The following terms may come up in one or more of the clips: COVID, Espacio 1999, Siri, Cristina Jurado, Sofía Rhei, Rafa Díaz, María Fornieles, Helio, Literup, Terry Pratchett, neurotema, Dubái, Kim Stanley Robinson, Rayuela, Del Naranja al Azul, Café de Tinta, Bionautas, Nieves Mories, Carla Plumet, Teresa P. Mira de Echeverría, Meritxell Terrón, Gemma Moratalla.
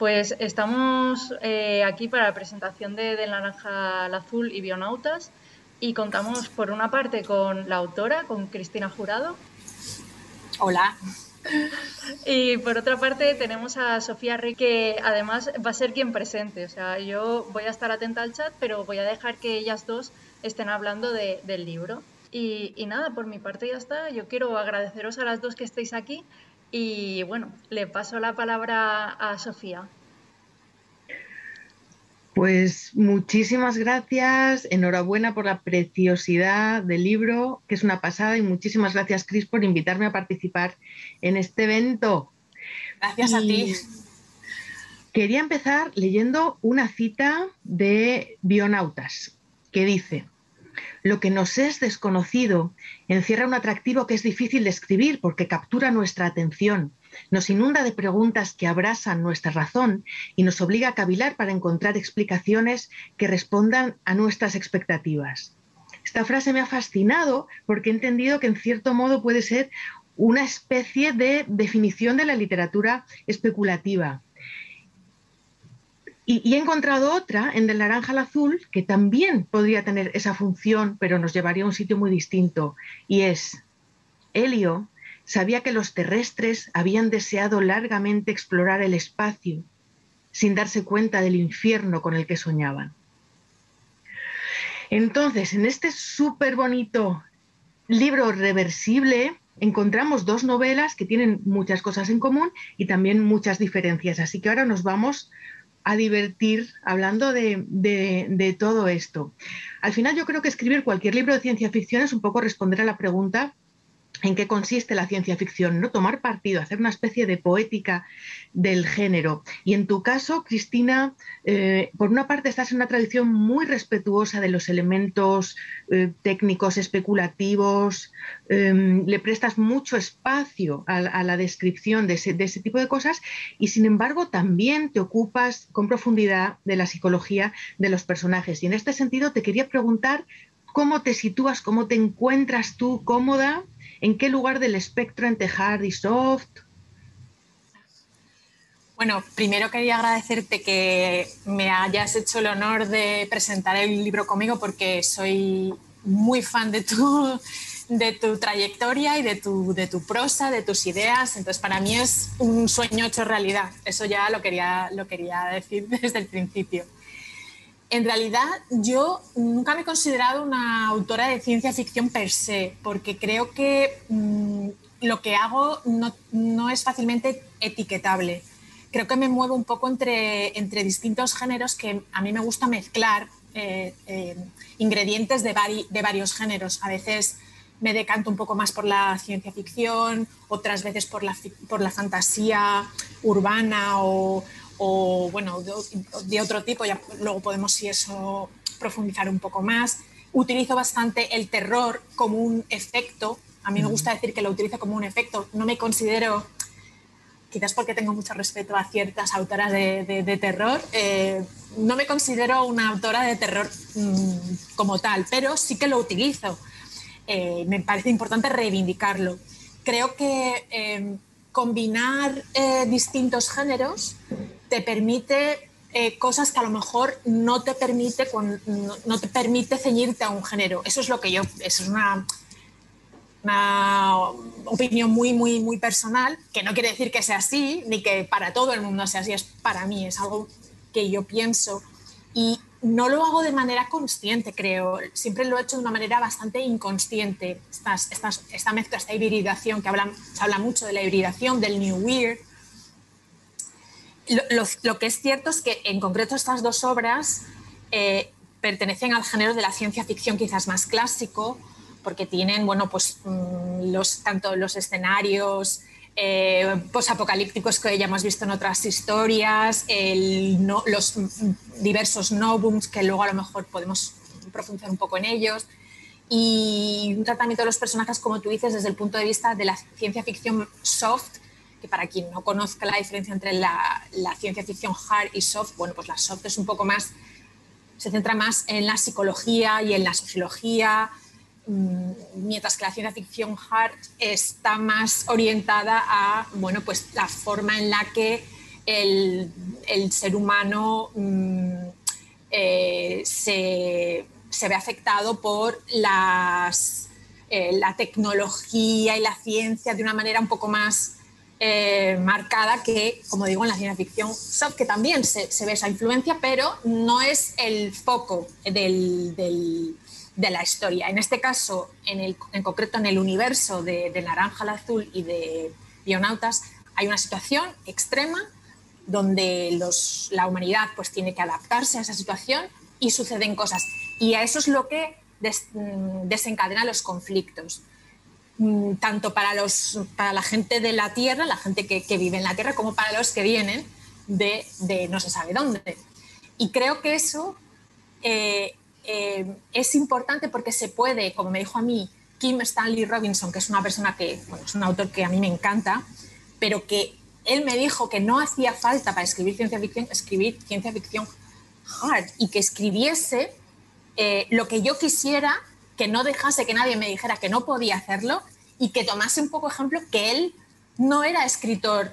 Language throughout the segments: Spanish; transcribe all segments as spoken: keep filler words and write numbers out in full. Pues estamos eh, aquí para la presentación de Del Naranja al Azul y Bionautas, y contamos por una parte con la autora, con Cristina Jurado. Hola. Y por otra parte tenemos a Sofía Rhei, que además va a ser quien presente. O sea, yo voy a estar atenta al chat, pero voy a dejar que ellas dos estén hablando de, del libro. Y, y nada, por mi parte ya está. Yo quiero agradeceros a las dos que estéis aquí y, bueno, le paso la palabra a Sofía. Pues muchísimas gracias, enhorabuena por la preciosidad del libro, que es una pasada, y muchísimas gracias, Cris, por invitarme a participar en este evento. Gracias y a ti. Quería empezar leyendo una cita de Bionautas, que dice: lo que nos es desconocido encierra un atractivo que es difícil de describir porque captura nuestra atención, nos inunda de preguntas que abrasan nuestra razón y nos obliga a cavilar para encontrar explicaciones que respondan a nuestras expectativas. Esta frase me ha fascinado porque he entendido que en cierto modo puede ser una especie de definición de la literatura especulativa. Y, y he encontrado otra en Del Naranja al Azul que también podría tener esa función, pero nos llevaría a un sitio muy distinto, y es: Helio sabía que los terrestres habían deseado largamente explorar el espacio sin darse cuenta del infierno con el que soñaban. Entonces, en este súper bonito libro reversible encontramos dos novelas que tienen muchas cosas en común y también muchas diferencias. Así que ahora nos vamos a divertir hablando de, de, de todo esto. Al final, yo creo que escribir cualquier libro de ciencia ficción es un poco responder a la pregunta en qué consiste la ciencia ficción, ¿no? Tomar partido, hacer una especie de poética del género. Y en tu caso, Cristina, eh, por una parte estás en una tradición muy respetuosa de los elementos eh, técnicos, especulativos, eh, le prestas mucho espacio a, a la descripción de ese, de ese tipo de cosas, y sin embargo también te ocupas con profundidad de la psicología de los personajes. Y en este sentido te quería preguntar cómo te sitúas, cómo te encuentras tú cómoda, ¿en qué lugar del espectro entre hard y soft? Bueno, primero quería agradecerte que me hayas hecho el honor de presentar el libro conmigo, porque soy muy fan de tu, de tu trayectoria y de tu, de tu prosa, de tus ideas. Entonces, para mí es un sueño hecho realidad. Eso ya lo quería, lo quería decir desde el principio. En realidad, yo nunca me he considerado una autora de ciencia ficción per se, porque creo que mmm, lo que hago no, no es fácilmente etiquetable. Creo que me muevo un poco entre, entre distintos géneros, que a mí me gusta mezclar eh, eh, ingredientes de, vari, de varios géneros. A veces me decanto un poco más por la ciencia ficción, otras veces por la, por la fantasía urbana o... o bueno, de, de otro tipo, ya luego podemos, si eso, profundizar un poco más. Utilizo bastante el terror como un efecto, a mí me gusta decir que lo utilizo como un efecto, no me considero, quizás porque tengo mucho respeto a ciertas autoras de, de, de terror, eh, no me considero una autora de terror mmm, como tal, pero sí que lo utilizo, eh, me parece importante reivindicarlo. Creo que eh, combinar eh, distintos géneros te permite eh, cosas que a lo mejor no te permite cuando, no, no te permite ceñirte a un género. Eso es lo que yo, eso es una, una opinión muy, muy, muy personal, que no quiere decir que sea así, ni que para todo el mundo sea así. Es para mí, es algo que yo pienso y no lo hago de manera consciente, creo. Siempre lo he hecho de una manera bastante inconsciente. Estas, estas, esta mezcla, esta hibridación, que hablan, se habla mucho de la hibridación, del new weird. Lo, lo, lo que es cierto es que en concreto estas dos obras eh, pertenecen al género de la ciencia ficción quizás más clásico, porque tienen, bueno, pues los, tanto los escenarios eh, posapocalípticos que ya hemos visto en otras historias, el, no, los diversos novums que luego a lo mejor podemos profundizar un poco en ellos, y un tratamiento de los personajes, como tú dices, desde el punto de vista de la ciencia ficción soft, que para quien no conozca la diferencia entre la, la ciencia ficción hard y soft, bueno, pues la soft es un poco más, se centra más en la psicología y en la sociología, mientras que la ciencia ficción hard está más orientada a, bueno, pues la forma en la que el, el ser humano mmm, eh, se, se ve afectado por las, eh, la tecnología y la ciencia de una manera un poco más eh, marcada que, como digo, en la ciencia ficción, que también se, se ve esa influencia, pero no es el foco del... del de la historia. En este caso, en, el, en concreto en el universo de, de Naranja al Azul y de Bionautas, hay una situación extrema donde los, la humanidad pues, tiene que adaptarse a esa situación y suceden cosas. Y a eso es lo que des, desencadena los conflictos, tanto para, los, para la gente de la Tierra, la gente que, que vive en la Tierra, como para los que vienen de, de no se sabe dónde. Y creo que eso... Eh, Eh, es importante porque se puede, como me dijo a mí Kim Stanley Robinson, que es una persona que, bueno, es un autor que a mí me encanta, pero que él me dijo que no hacía falta para escribir ciencia ficción, escribir ciencia ficción hard, y que escribiese eh, lo que yo quisiera, que no dejase que nadie me dijera que no podía hacerlo, y que tomase un poco ejemplo que él no era escritor,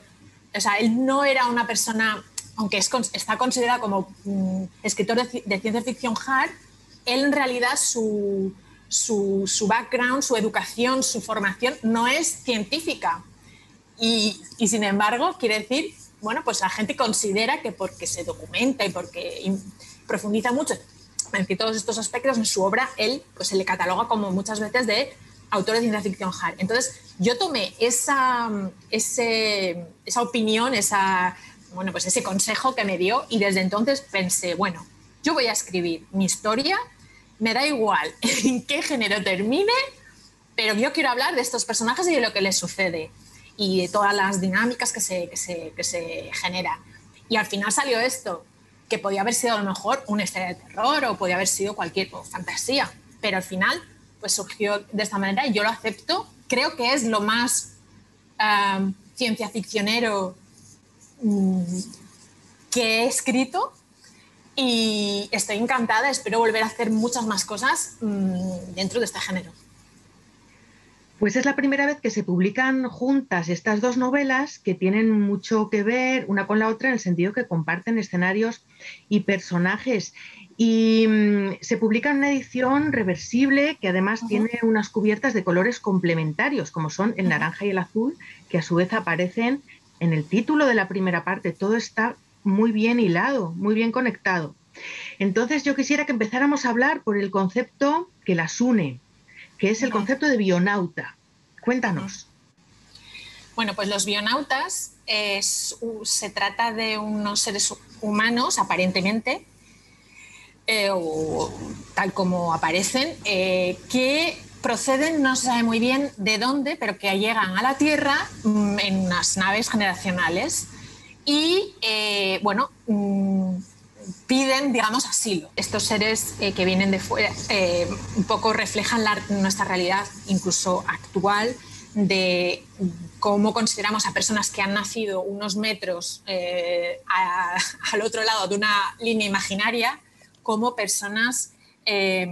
o sea, él no era una persona, aunque es, está considerado como mm, escritor de, de ciencia ficción hard. Él en realidad su, su, su background, su educación, su formación no es científica. Y, y sin embargo, quiere decir, bueno, pues la gente considera que porque se documenta y porque profundiza mucho en todos estos aspectos en su obra, él pues se le cataloga como muchas veces de autor de ciencia ficción hard. Entonces yo tomé esa, ese, esa opinión, esa, bueno, pues ese consejo que me dio, y desde entonces pensé, bueno, yo voy a escribir mi historia. Me da igual en qué género termine, pero yo quiero hablar de estos personajes y de lo que les sucede y de todas las dinámicas que se, que se, que se generan. Y al final salió esto, que podía haber sido a lo mejor una historia de terror o podía haber sido cualquier o fantasía, pero al final pues surgió de esta manera y yo lo acepto. Creo que es lo más um, ciencia ficcionero um, que he escrito. Y estoy encantada, espero volver a hacer muchas más cosas mmm, dentro de este género. Pues es la primera vez que se publican juntas estas dos novelas que tienen mucho que ver una con la otra en el sentido que comparten escenarios y personajes. Y mmm, se publica en una edición reversible que además uh-huh. tiene unas cubiertas de colores complementarios, como son el uh-huh. naranja y el azul, que a su vez aparecen en el título de la primera parte. Todo está muy bien hilado, muy bien conectado. Entonces yo quisiera que empezáramos a hablar por el concepto que las une, que es el concepto de bionauta. Cuéntanos. Bueno, pues los bionautas es, se trata de unos seres humanos, aparentemente, eh, o tal como aparecen, eh, que proceden, no se sabe muy bien de dónde, pero que llegan a la Tierra en unas naves generacionales. Y, eh, bueno, mmm, piden, digamos, asilo. Estos seres eh, que vienen de fuera eh, un poco reflejan la, nuestra realidad, incluso actual, de cómo consideramos a personas que han nacido unos metros eh, a, al otro lado de una línea imaginaria como personas eh,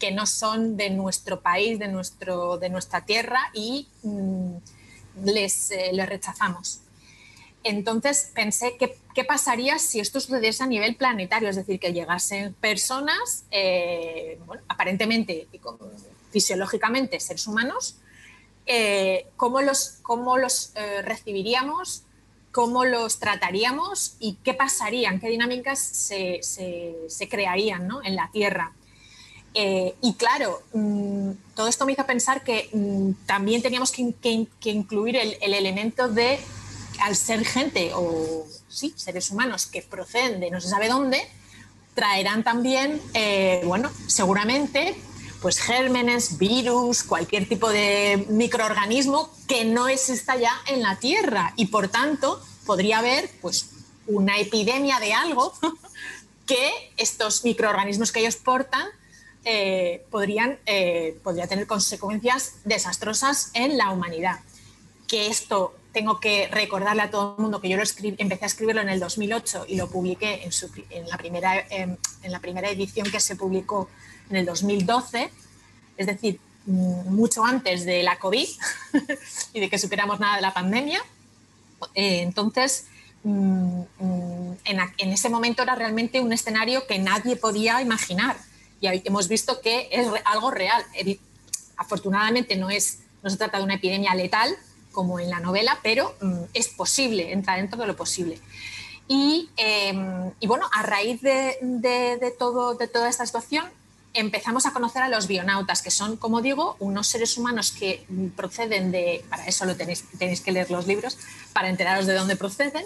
que no son de nuestro país, de, nuestro, de nuestra tierra, y mm, les, eh, les rechazamos. Entonces pensé qué, qué pasaría si esto sucediese a nivel planetario, es decir, que llegasen personas, eh, bueno, aparentemente y con, fisiológicamente seres humanos, eh, cómo los, cómo los eh, recibiríamos, cómo los trataríamos y qué pasarían, qué dinámicas se, se, se crearían, ¿no?, en la Tierra. Eh, y claro, mmm, todo esto me hizo pensar que mmm, también teníamos que, que, que incluir el, el elemento de... al ser gente o sí, seres humanos que proceden de no se sabe dónde, traerán también, eh, bueno, seguramente, pues gérmenes, virus, cualquier tipo de microorganismo que no exista ya en la Tierra, y por tanto podría haber pues una epidemia de algo que estos microorganismos que ellos portan eh, podrían eh, podría tener consecuencias desastrosas en la humanidad. Que esto tengo que recordarle a todo el mundo que yo lo escribí, empecé a escribirlo en el dos mil ocho y lo publiqué en, su, en, la primera, en, en la primera edición, que se publicó en el dos mil doce, es decir, mucho antes de la COVID y de que superáramos nada de la pandemia. Entonces, en ese momento era realmente un escenario que nadie podía imaginar. Y hemos visto que es algo real. Afortunadamente no, es, no se trata de una epidemia letal, como en la novela, pero es posible, entra dentro de lo posible. Y, eh, y bueno, a raíz de, de, de, todo, de toda esta situación, empezamos a conocer a los bionautas, que son, como digo, unos seres humanos que proceden de... Para eso lo tenéis, tenéis que leer los libros, para enteraros de dónde proceden,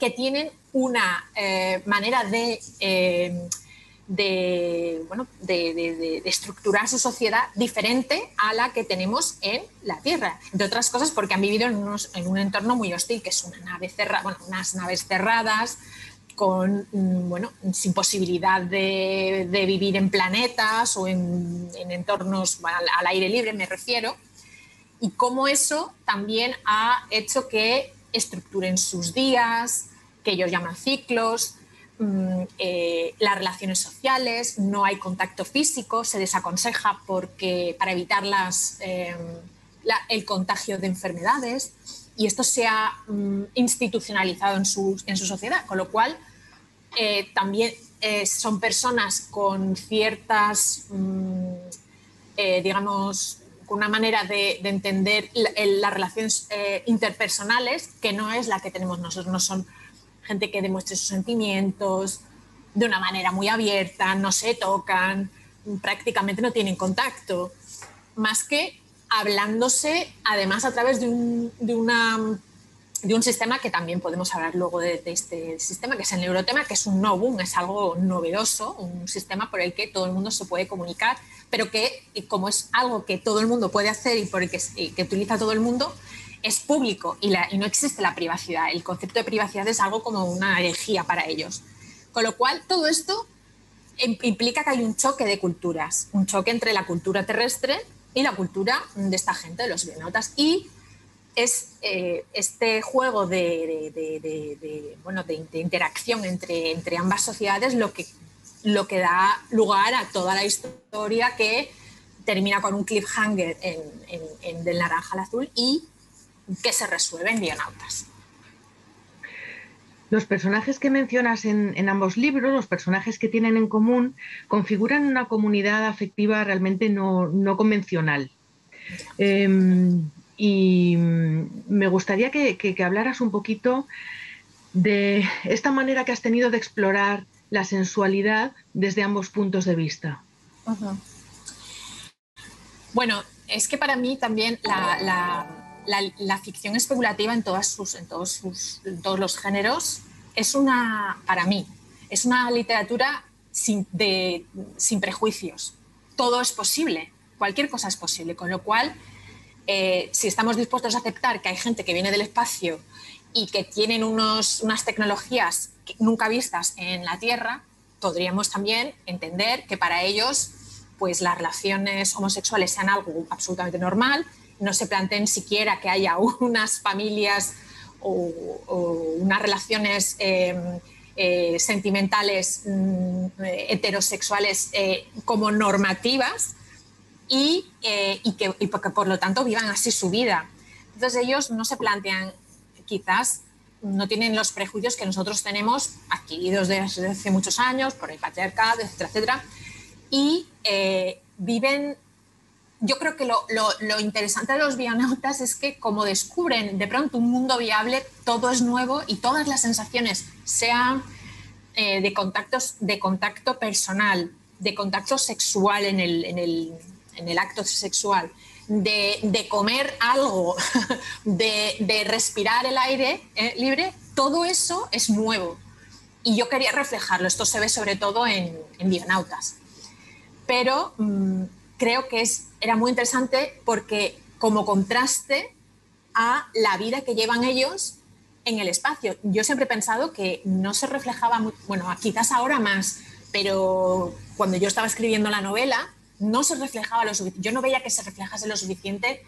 que tienen una eh, manera de, eh, de, bueno, de, de, de, de estructurar su sociedad diferente a la que tenemos en la Tierra. Entre otras cosas porque han vivido en, unos, en un entorno muy hostil, que es una nave cerrada, bueno, unas naves cerradas, con, bueno, sin posibilidad de, de vivir en planetas o en, en entornos al, al aire libre, me refiero. Y cómo eso también ha hecho que estructuren sus días, que ellos llaman ciclos, eh, las relaciones sociales, no hay contacto físico, se desaconseja porque, para evitar las, eh, la, el contagio de enfermedades, y esto se ha mm, institucionalizado en su, en su sociedad, con lo cual eh, también eh, son personas con ciertas, mm, eh, digamos, con una manera de, de entender la, el, las relaciones eh, interpersonales que no es la que tenemos nosotros. No son gente que demuestre sus sentimientos de una manera muy abierta, no se tocan, prácticamente no tienen contacto, más que hablándose, además, a través de un, de una, de un sistema que también podemos hablar luego de, de este sistema, que es el neurotema, que es un novum, es algo novedoso, un sistema por el que todo el mundo se puede comunicar, pero que, como es algo que todo el mundo puede hacer y por el que, que utiliza todo el mundo, es público y, la, y no existe la privacidad. El concepto de privacidad es algo como una herejía para ellos. Con lo cual, todo esto implica que hay un choque de culturas, un choque entre la cultura terrestre y la cultura de esta gente, de los bionautas. Y es eh, este juego de, de, de, de, de, bueno, de, de interacción entre, entre ambas sociedades lo que, lo que da lugar a toda la historia, que termina con un cliffhanger en, en, en Del Naranja al Azul y que se resuelve en Bionautas. Los personajes que mencionas en, en ambos libros, los personajes que tienen en común, configuran una comunidad afectiva realmente no, no convencional. Eh, y me gustaría que, que, que hablaras un poquito de esta manera que has tenido de explorar la sensualidad desde ambos puntos de vista. Uh-huh. Bueno, es que para mí también la... la... La, la ficción especulativa en, todas sus, en, todos sus, en todos los géneros es una, para mí, es una literatura sin, de, sin prejuicios. Todo es posible, cualquier cosa es posible, con lo cual eh, si estamos dispuestos a aceptar que hay gente que viene del espacio y que tienen unos, unas tecnologías nunca vistas en la Tierra, podríamos también entender que para ellos pues, las relaciones homosexuales sean algo absolutamente normal. No se planteen siquiera que haya unas familias o, o unas relaciones eh, eh, sentimentales mm, heterosexuales eh, como normativas y, eh, y, que, y que por lo tanto vivan así su vida. Entonces ellos no se plantean, quizás no tienen los prejuicios que nosotros tenemos adquiridos desde hace muchos años por el patriarcado, etcétera, etcétera, y eh, viven... Yo creo que lo, lo, lo interesante de los bionautas es que, como descubren de pronto un mundo viable, todo es nuevo y todas las sensaciones, sean eh, de, contactos, de contacto personal, de contacto sexual en el, en el, en el acto sexual, de, de comer algo, de, de respirar el aire eh, libre, todo eso es nuevo. Y yo quería reflejarlo. Esto se ve sobre todo en, en bionautas. Pero... Mmm, creo que es, era muy interesante porque como contraste a la vida que llevan ellos en el espacio. Yo siempre he pensado que no se reflejaba, muy, bueno, quizás ahora más, pero cuando yo estaba escribiendo la novela no se reflejaba lo suficiente. Yo no veía que se reflejase lo suficiente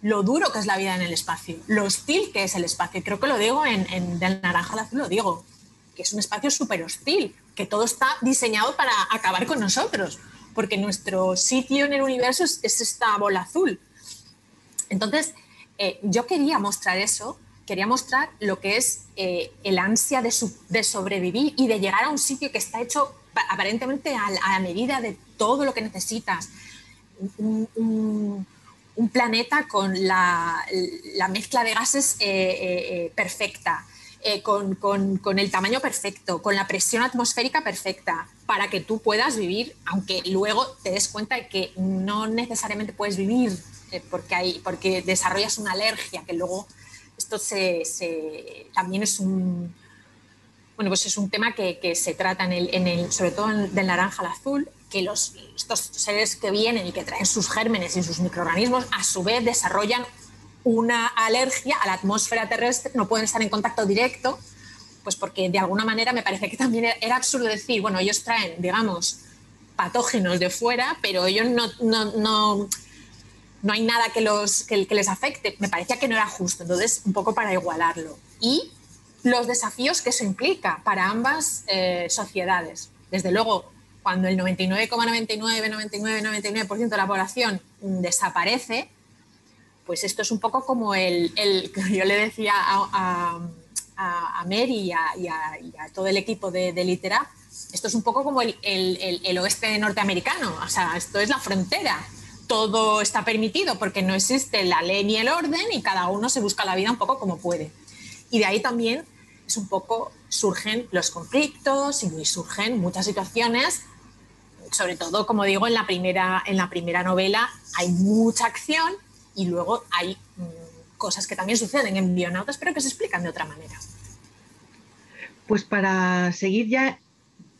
lo duro que es la vida en el espacio, lo hostil que es el espacio. Creo que lo digo en, en Del Naranja al Azul, lo digo, que es un espacio súper hostil, que todo está diseñado para acabar con nosotros, porque nuestro sitio en el universo es, es esta bola azul. Entonces, eh, yo quería mostrar eso, quería mostrar lo que es eh, el ansia de, su, de sobrevivir y de llegar a un sitio que está hecho aparentemente a, a la medida de todo lo que necesitas. Un, un, un planeta con la, la mezcla de gases eh, eh, perfecta, eh, con, con, con el tamaño perfecto, con la presión atmosférica perfecta, para que tú puedas vivir, aunque luego te des cuenta de que no necesariamente puedes vivir eh, porque, hay, porque desarrollas una alergia, que luego esto se, se, también es un, bueno, pues es un tema que, que se trata en el, en el, sobre todo en, del naranja al azul, que los, estos seres que vienen y que traen sus gérmenes y sus microorganismos, a su vez desarrollan una alergia a la atmósfera terrestre, no pueden estar en contacto directo, pues porque de alguna manera me parece que también era absurdo decir, bueno, ellos traen, digamos, patógenos de fuera, pero ellos no, no, no, no hay nada que, los, que, que les afecte. Me parecía que no era justo, entonces un poco para igualarlo. Y los desafíos que eso implica para ambas eh, sociedades. Desde luego, cuando el noventa y nueve coma noventa y nueve, noventa y nueve, noventa y nueve por ciento de la población desaparece, pues esto es un poco como el, el que yo le decía a, a, a Mary y a, y, a, y a todo el equipo de, de Literup, esto es un poco como el, el, el, el oeste norteamericano, o sea, esto es la frontera, todo está permitido porque no existe la ley ni el orden y cada uno se busca la vida un poco como puede. Y de ahí también es un poco... surgen los conflictos y surgen muchas situaciones, sobre todo, como digo, en la primera, en la primera novela hay mucha acción y luego hay mmm, cosas que también suceden en Bionautas, pero que se explican de otra manera. Pues para seguir ya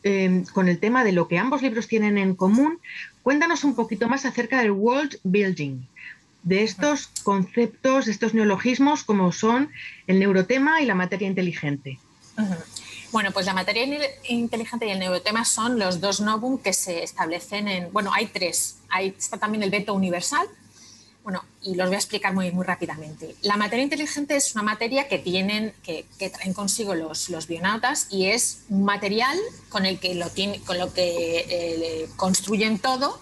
eh, con el tema de lo que ambos libros tienen en común, cuéntanos un poquito más acerca del world building, de estos conceptos, estos neologismos como son el neurotema y la materia inteligente. Bueno, pues la materia inteligente y el neurotema son los dos novum que se establecen en... Bueno, hay tres. Ahí está también el veto universal. Bueno, y los voy a explicar muy, muy rápidamente. La materia inteligente es una materia que tienen, que, que traen consigo los, los bionautas y es un material con el que, lo tiene, con lo que eh, construyen todo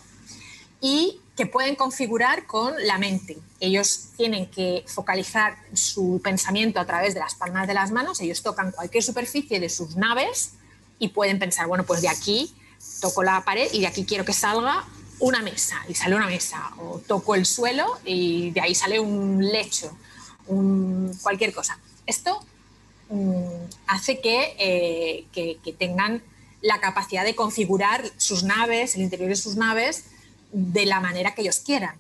y que pueden configurar con la mente. Ellos tienen que focalizar su pensamiento a través de las palmas de las manos, ellos tocan cualquier superficie de sus naves y pueden pensar, bueno, pues de aquí toco la pared y de aquí quiero que salga una mesa, y sale una mesa, o toco el suelo y de ahí sale un lecho, un, cualquier cosa. Esto um, hace que, eh, que, que tengan la capacidad de configurar sus naves, el interior de sus naves, de la manera que ellos quieran.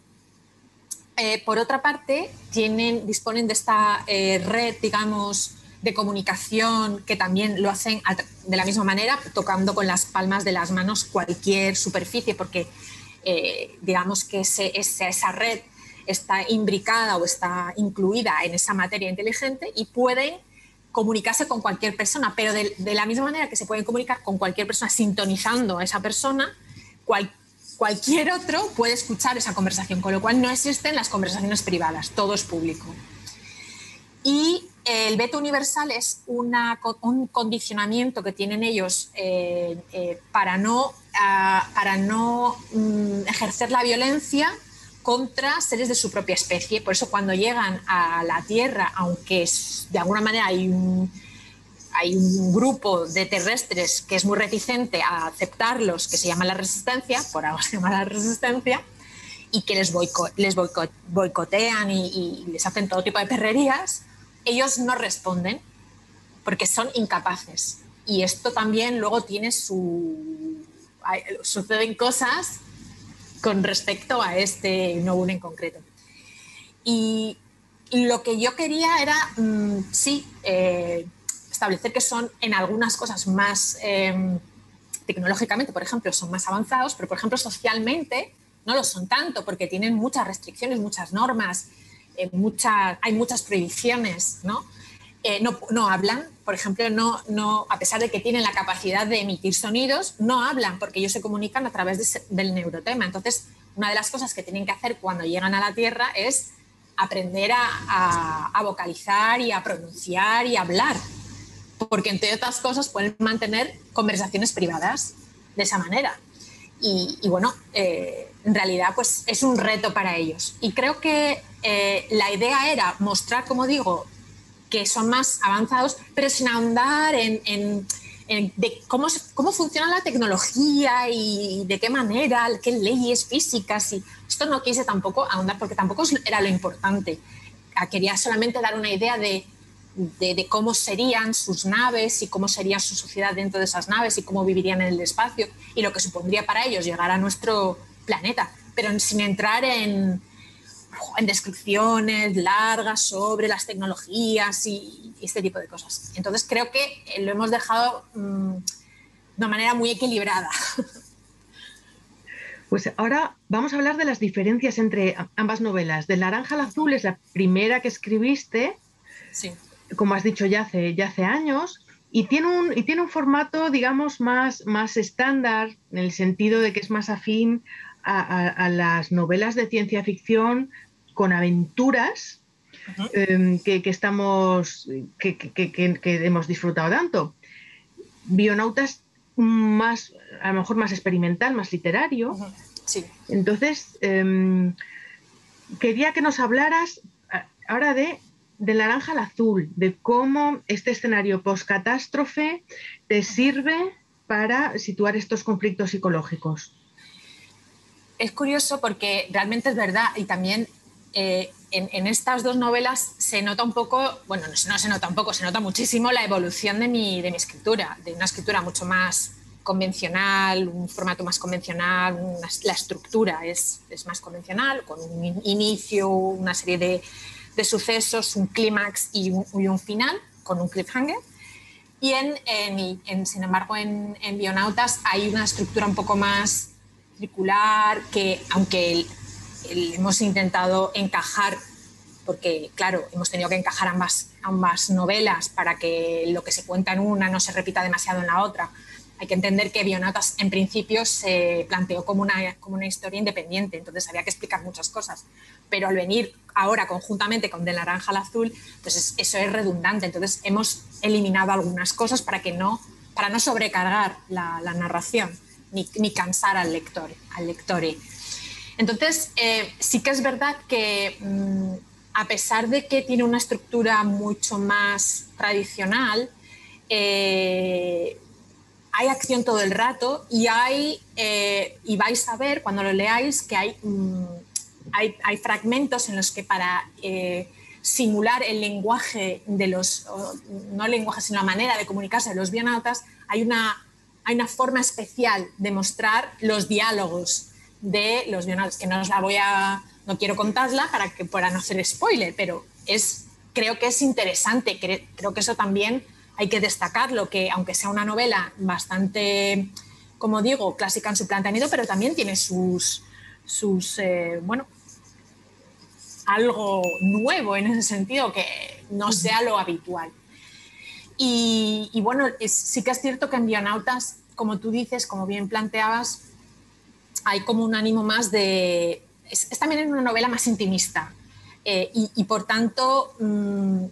Eh, por otra parte, tienen, disponen de esta eh, red, digamos, de comunicación, que también lo hacen de la misma manera, tocando con las palmas de las manos cualquier superficie, porque eh, digamos que ese, esa, esa red está imbricada o está incluida en esa materia inteligente y pueden comunicarse con cualquier persona, pero de, de la misma manera que se pueden comunicar con cualquier persona sintonizando a esa persona, cualquier Cualquier otro puede escuchar esa conversación, con lo cual no existen las conversaciones privadas, todo es público. Y el veto universal es una, un condicionamiento que tienen ellos eh, eh, para no, ah, para no mm, ejercer la violencia contra seres de su propia especie. Por eso cuando llegan a la Tierra, aunque es, de alguna manera hay un... hay un grupo de terrestres que es muy reticente a aceptarlos, que se llama la resistencia, por algo se llama la resistencia, y que les, boico les boico boicotean y, y les hacen todo tipo de perrerías, ellos no responden porque son incapaces. Y esto también luego tiene su... Hay, suceden cosas con respecto a este novum en concreto. Y lo que yo quería era, mmm, sí... Eh, establecer que son en algunas cosas más eh, tecnológicamente, por ejemplo, son más avanzados, pero por ejemplo socialmente no lo son tanto porque tienen muchas restricciones, muchas normas, eh, muchas, hay muchas prohibiciones, ¿no? Eh, no, no hablan, por ejemplo, no, no, a pesar de que tienen la capacidad de emitir sonidos, no hablan porque ellos se comunican a través de, del neurotema. Entonces, una de las cosas que tienen que hacer cuando llegan a la Tierra es aprender a, a, a vocalizar y a pronunciar y a hablar, porque entre otras cosas pueden mantener conversaciones privadas de esa manera. Y, y bueno, eh, en realidad pues es un reto para ellos. Y creo que eh, la idea era mostrar, como digo, que son más avanzados, pero sin ahondar en, en, en de cómo, cómo funciona la tecnología y de qué manera, qué leyes físicas. Y esto no quise tampoco ahondar porque tampoco era lo importante. Quería solamente dar una idea de, de, de cómo serían sus naves y cómo sería su sociedad dentro de esas naves y cómo vivirían en el espacio y lo que supondría para ellos llegar a nuestro planeta, pero sin entrar en, en descripciones largas sobre las tecnologías y, y este tipo de cosas. Entonces creo que lo hemos dejado mmm, de una manera muy equilibrada. Pues ahora vamos a hablar de las diferencias entre ambas novelas. Del Naranja al Azul es la primera que escribiste, sí, como has dicho, ya hace, ya hace años, y tiene un, y tiene un formato, digamos, más, más estándar, en el sentido de que es más afín a, a, a las novelas de ciencia ficción con aventuras, uh-huh, eh, que, que, estamos, que, que, que, que hemos disfrutado tanto. Bionautas más, a lo mejor más experimental, más literario. Sí. Entonces, eh, quería que nos hablaras ahora de Del Naranja al Azul, de cómo este escenario post-catástrofe te sirve para situar estos conflictos psicológicos. Es curioso porque realmente es verdad, y también eh, en, en estas dos novelas se nota un poco, bueno, no, no se nota un poco, se nota muchísimo la evolución de mi, de mi escritura, de una escritura mucho más convencional, un formato más convencional, una, la estructura es, es más convencional, con un inicio, una serie de, de sucesos, un clímax y, y un final, con un cliffhanger. Y en, en, en, sin embargo, en, en Bionautas hay una estructura un poco más circular, que aunque el, el, hemos intentado encajar, porque claro, hemos tenido que encajar ambas, ambas novelas para que lo que se cuenta en una no se repita demasiado en la otra. Hay que entender que Bionautas en principio se planteó como una, como una historia independiente, entonces había que explicar muchas cosas. Pero al venir ahora conjuntamente con Del Naranja al Azul, entonces eso es redundante. Entonces hemos eliminado algunas cosas para, que no, para no sobrecargar la, la narración ni, ni cansar al lector. Al lector. Entonces eh, sí que es verdad que mmm, a pesar de que tiene una estructura mucho más tradicional, eh, hay acción todo el rato y, hay, eh, y vais a ver cuando lo leáis que hay, mmm, hay, hay fragmentos en los que para eh, simular el lenguaje de los, o, no el lenguaje sino la manera de comunicarse de los bionautas, hay una, hay una forma especial de mostrar los diálogos de los bionautas, que no os la voy a, no quiero contarla para, que, para no hacer spoiler, pero es, creo que es interesante, cre, creo que eso también hay que destacarlo, que aunque sea una novela bastante, como digo, clásica en su planteamiento, pero también tiene sus, sus eh, bueno, algo nuevo en ese sentido, que no sea lo habitual. Y, y bueno, es, sí que es cierto que en Bionautas, como tú dices, como bien planteabas, hay como un ánimo más de... Es, es también una novela más intimista eh, y, y por tanto... Mmm,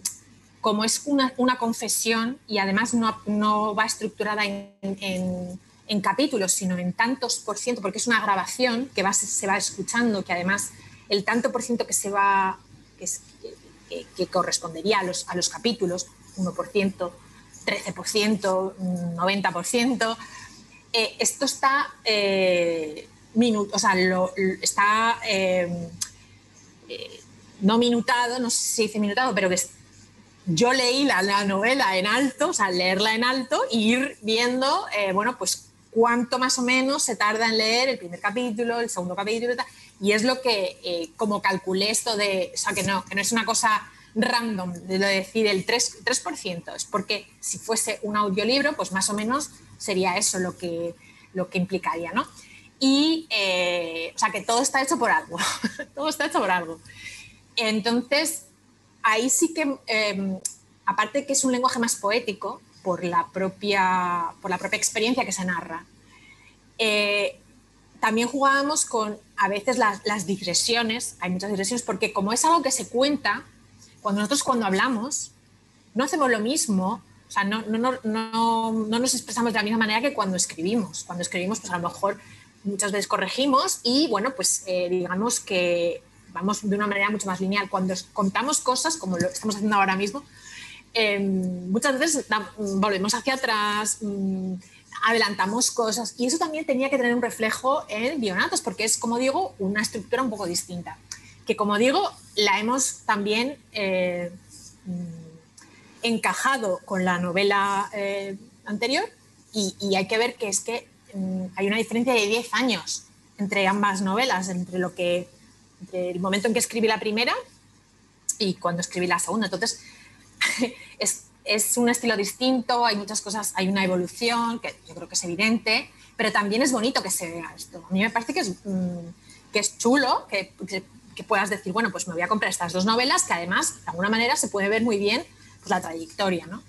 como es una, una confesión y además no, no va estructurada en, en, en capítulos, sino en tantos por ciento, porque es una grabación que va, se va escuchando, que además el tanto por ciento que se va, que, es, que, que correspondería a los, a los capítulos, uno por ciento, trece por ciento, noventa por ciento, eh, esto está, eh, minuto, o sea, lo, está eh, eh, no minutado, no sé si dice minutado, pero que es, yo leí la, la novela en alto, o sea, leerla en alto e ir viendo, eh, bueno, pues cuánto más o menos se tarda en leer el primer capítulo, el segundo capítulo y tal. Y es lo que, eh, como calculé esto de, o sea, que no, que no es una cosa random de decir el tres por ciento, es porque si fuese un audiolibro, pues más o menos sería eso lo que, lo que implicaría, ¿no? Y, eh, o sea, que todo está hecho por algo, todo está hecho por algo. Entonces... Ahí sí que, eh, aparte de que es un lenguaje más poético por la propia, por la propia experiencia que se narra, eh, también jugábamos con a veces las, las digresiones, hay muchas digresiones, porque como es algo que se cuenta, cuando nosotros cuando hablamos no hacemos lo mismo, o sea, no, no, no, no, no nos expresamos de la misma manera que cuando escribimos. Cuando escribimos, pues a lo mejor muchas veces corregimos y, bueno, pues eh, digamos que... vamos de una manera mucho más lineal. Cuando contamos cosas, como lo estamos haciendo ahora mismo, eh, muchas veces da, volvemos hacia atrás, mmm, adelantamos cosas, y eso también tenía que tener un reflejo en Bionautas, porque es, como digo, una estructura un poco distinta, que, como digo, la hemos también eh, encajado con la novela eh, anterior, y, y hay que ver que es que mm, hay una diferencia de diez años entre ambas novelas, entre, lo que, entre el momento en que escribí la primera y cuando escribí la segunda. Entonces, es, es un estilo distinto, hay muchas cosas, hay una evolución que yo creo que es evidente, pero también es bonito que se vea esto. A mí me parece que es, mm, que es chulo que, que, que puedas decir, bueno, pues me voy a comprar estas dos novelas, que además, de alguna manera, se puede ver muy bien pues, la trayectoria, ¿no?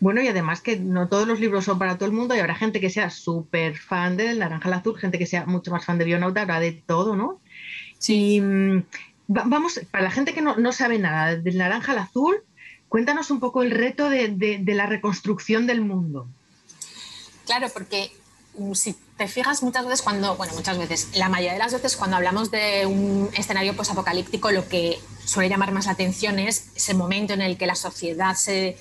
Bueno, y además que no todos los libros son para todo el mundo, y habrá gente que sea súper fan de Del Naranja al Azul, gente que sea mucho más fan de Bionauta, habrá de todo, ¿no? Sí. Y, vamos, para la gente que no, no sabe nada del Naranja al Azul, cuéntanos un poco el reto de, de, de la reconstrucción del mundo. Claro, porque si te fijas muchas veces cuando, bueno, muchas veces, la mayoría de las veces cuando hablamos de un escenario posapocalíptico, lo que suele llamar más la atención es ese momento en el que la sociedad se...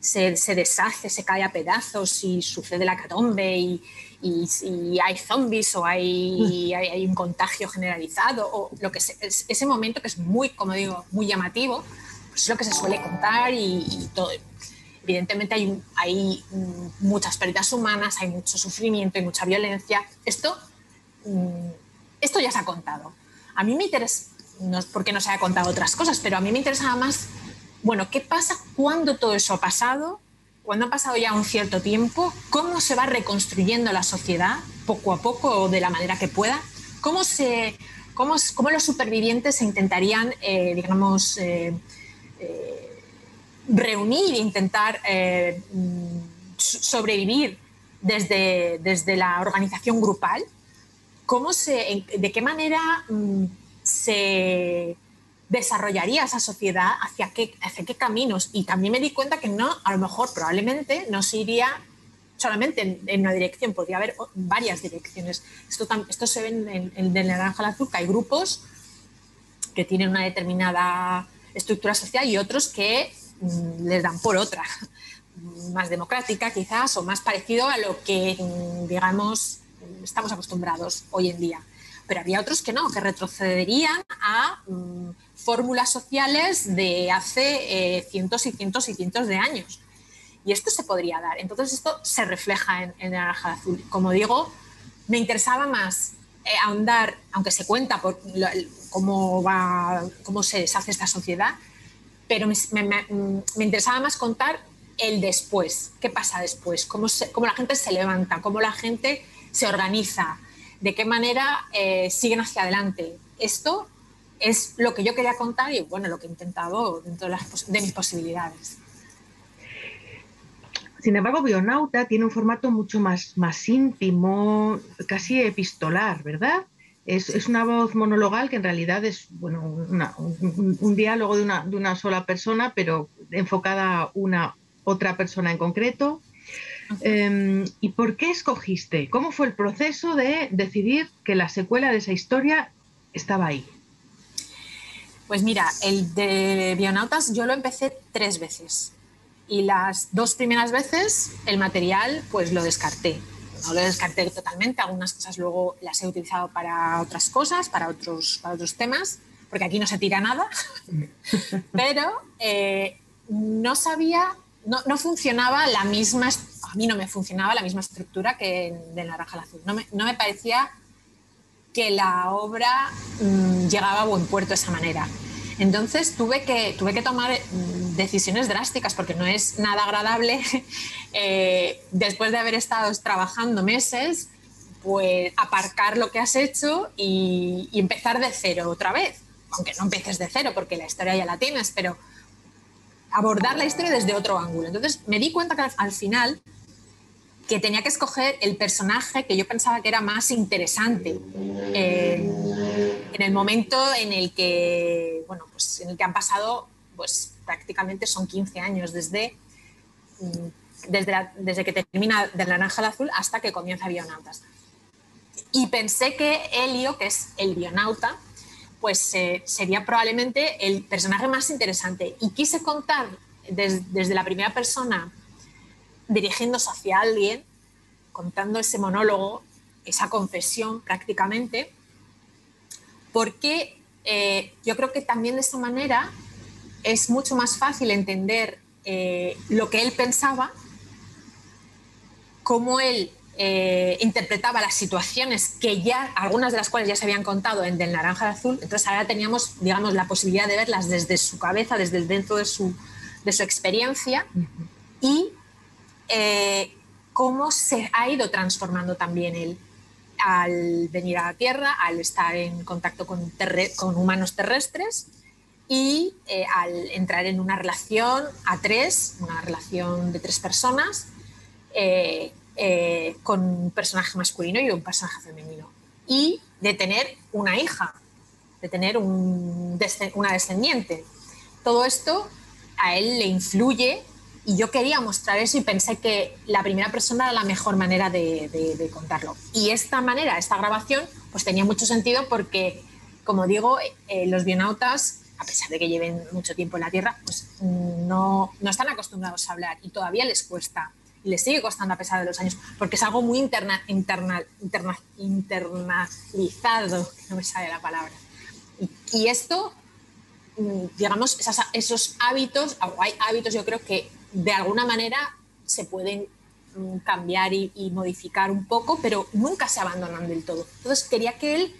Se, se deshace, se cae a pedazos y sucede la hecatombe y, y, y hay zombies o hay, hay, hay un contagio generalizado o lo que se, es, ese momento que es muy, como digo, muy llamativo, pues es lo que se suele contar y, y todo. Evidentemente hay, hay muchas pérdidas humanas, hay mucho sufrimiento y mucha violencia. Esto, esto ya se ha contado. A mí me interesa, no es porque no se haya contado otras cosas, pero a mí me interesaba más. Bueno, ¿qué pasa cuando todo eso ha pasado? Cuando ha pasado ya un cierto tiempo, ¿cómo se va reconstruyendo la sociedad poco a poco o de la manera que pueda? ¿Cómo, se, cómo, cómo los supervivientes se intentarían, eh, digamos, eh, eh, reunir e intentar eh, sobrevivir desde, desde la organización grupal? ¿Cómo se, de qué manera mm, se... desarrollaría esa sociedad, hacia qué, hacia qué caminos? Y también me di cuenta que no, a lo mejor probablemente no se iría solamente en, en una dirección, podría haber varias direcciones. Esto, esto se ve en, en Del Naranja al Azul, que hay grupos que tienen una determinada estructura social y otros que mm, les dan por otra, más democrática quizás o más parecido a lo que, digamos, estamos acostumbrados hoy en día. Pero había otros que no, que retrocederían a mm, fórmulas sociales de hace eh, cientos y cientos y cientos de años. Y esto se podría dar. Entonces esto se refleja en, en El Naranja al Azul. Como digo, me interesaba más eh, ahondar, aunque se cuenta por lo, el, cómo, va, cómo se deshace esta sociedad, pero me, me, me interesaba más contar el después, qué pasa después, cómo, se, cómo la gente se levanta, cómo la gente se organiza, de qué manera eh, siguen hacia adelante. Esto es lo que yo quería contar y, bueno, lo que he intentado dentro de, las, de mis posibilidades. Sin embargo, Bionauta tiene un formato mucho más, más íntimo, casi epistolar, ¿verdad? Es, es una voz monologal que en realidad es, bueno, una, un, un diálogo de una, de una sola persona, pero enfocada a una otra persona en concreto. Um, ¿Y por qué escogiste? ¿Cómo fue el proceso de decidir que la secuela de esa historia estaba ahí? Pues mira, el de Bionautas yo lo empecé tres veces y las dos primeras veces el material pues lo descarté. No lo descarté totalmente, algunas cosas luego las he utilizado para otras cosas, para otros, para otros temas, porque aquí no se tira nada, pero eh, no sabía... No, no funcionaba la misma, a mí no me funcionaba la misma estructura que en Del Naranja al Azul. No me, no me parecía que la obra mmm, llegaba a buen puerto de esa manera. Entonces tuve que, tuve que tomar mmm, decisiones drásticas porque no es nada agradable. eh, después de haber estado trabajando meses, pues aparcar lo que has hecho y, y empezar de cero otra vez. Aunque no empieces de cero porque la historia ya la tienes, pero... abordar la historia desde otro ángulo. Entonces me di cuenta que al, al final que tenía que escoger el personaje que yo pensaba que era más interesante eh, en el momento en el que, bueno, pues en el que han pasado pues prácticamente son quince años desde, desde, la, desde que termina Del Naranja al Azul hasta que comienza Bionautas. Y pensé que Elio, que es el bionauta, pues eh, sería probablemente el personaje más interesante. Y quise contar des, desde la primera persona, dirigiéndose hacia alguien, contando ese monólogo, esa confesión prácticamente, porque eh, yo creo que también de esa manera es mucho más fácil entender eh, lo que él pensaba, cómo él eh, interpretaba las situaciones que ya, algunas de las cuales ya se habían contado en Del Naranja al Azul. Entonces ahora teníamos, digamos, la posibilidad de verlas desde su cabeza, desde dentro de su, de su experiencia, y eh, cómo se ha ido transformando también él al venir a la Tierra, al estar en contacto con, con humanos terrestres y eh, al entrar en una relación a tres, una relación de tres personas, eh, eh, con un personaje masculino y un personaje femenino, y de tener una hija, de tener un, una descendiente. Todo esto a él le influye, y yo quería mostrar eso y pensé que la primera persona era la mejor manera de, de, de contarlo. Y esta manera, esta grabación, pues tenía mucho sentido porque, como digo, eh, los bionautas, a pesar de que lleven mucho tiempo en la Tierra, pues no, no están acostumbrados a hablar, y todavía les cuesta, y les sigue costando a pesar de los años, porque es algo muy interna, interna, interna, internalizado, que no me sale la palabra. Y, y esto, digamos, esas, esos hábitos, hay hábitos yo creo que de alguna manera se pueden cambiar y, y modificar un poco, pero nunca se abandonan del todo. Entonces quería que él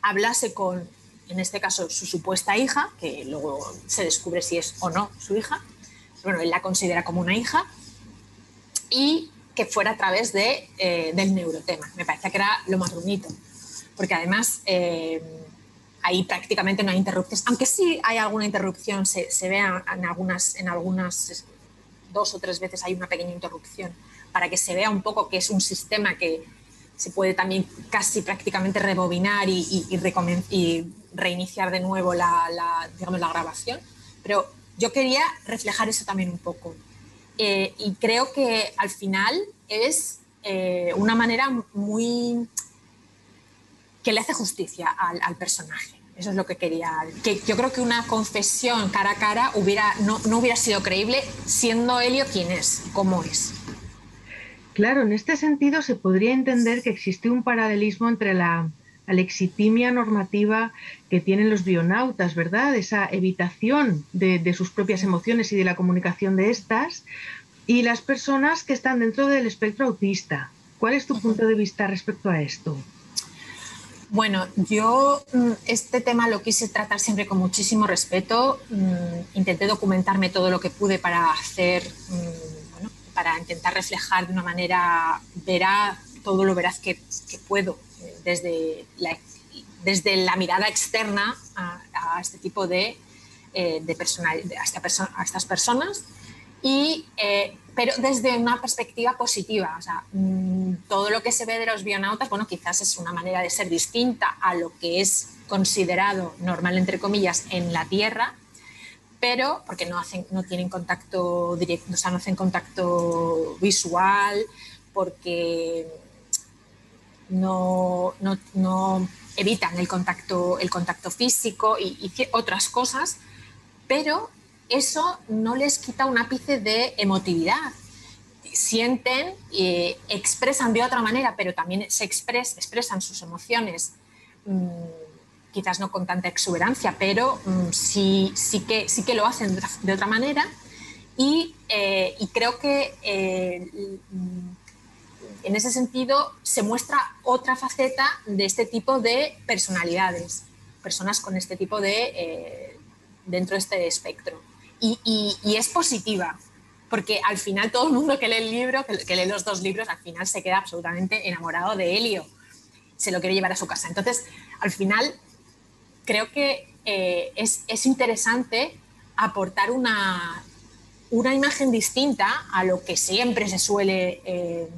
hablase con, en este caso, su supuesta hija, que luego se descubre si es o no su hija. Bueno, él la considera como una hija, y que fuera a través de, eh, del neurotema. Me parecía que era lo más bonito, porque además eh, ahí prácticamente no hay interrupciones, aunque sí hay alguna interrupción, se, se ve en algunas... En algunas dos o tres veces hay una pequeña interrupción para que se vea un poco que es un sistema que se puede también casi prácticamente rebobinar y, y, y, y reiniciar de nuevo la, la, digamos, la grabación, pero yo quería reflejar eso también un poco. Eh, y creo que al final es eh, una manera muy... que le hace justicia al, al personaje. Eso es lo que quería. Que yo creo que una confesión cara a cara hubiera, no, no hubiera sido creíble siendo Elio quien es, como es. Claro, en este sentido se podría entender que existe un paralelismo entre la alexitimia normativa que tienen los bionautas, ¿verdad? Esa evitación de, de sus propias emociones y de la comunicación de estas, y las personas que están dentro del espectro autista. ¿Cuál es tu punto de vista respecto a esto? Bueno, yo este tema lo quise tratar siempre con muchísimo respeto. Intenté documentarme todo lo que pude para hacer, bueno, para intentar reflejar de una manera veraz, todo lo veraz que, que puedo, desde la, desde la mirada externa a, a este tipo de, eh, de, personal, de a, esta perso a estas personas, y, eh, pero desde una perspectiva positiva. O sea, mmm, todo lo que se ve de los bionautas, bueno, quizás es una manera de ser distinta a lo que es considerado normal, entre comillas, en la Tierra, pero porque no, hacen, no tienen contacto directo, o sea, no hacen contacto visual, porque... No, no, no evitan el contacto, el contacto físico y, y otras cosas, pero eso no les quita un ápice de emotividad. Sienten, eh, expresan de otra manera, pero también se expres, expresan sus emociones, mm, quizás no con tanta exuberancia, pero mm, sí, sí, que, sí que lo hacen de otra manera, y, eh, y creo que... Eh, en ese sentido, se muestra otra faceta de este tipo de personalidades, personas con este tipo de... Eh, dentro de este espectro. Y, y, y es positiva, porque al final todo el mundo que lee el libro, que, que lee los dos libros, al final se queda absolutamente enamorado de Elio. Se lo quiere llevar a su casa. Entonces, al final, creo que eh, es, es interesante aportar una, una imagen distinta a lo que siempre se suele... Eh,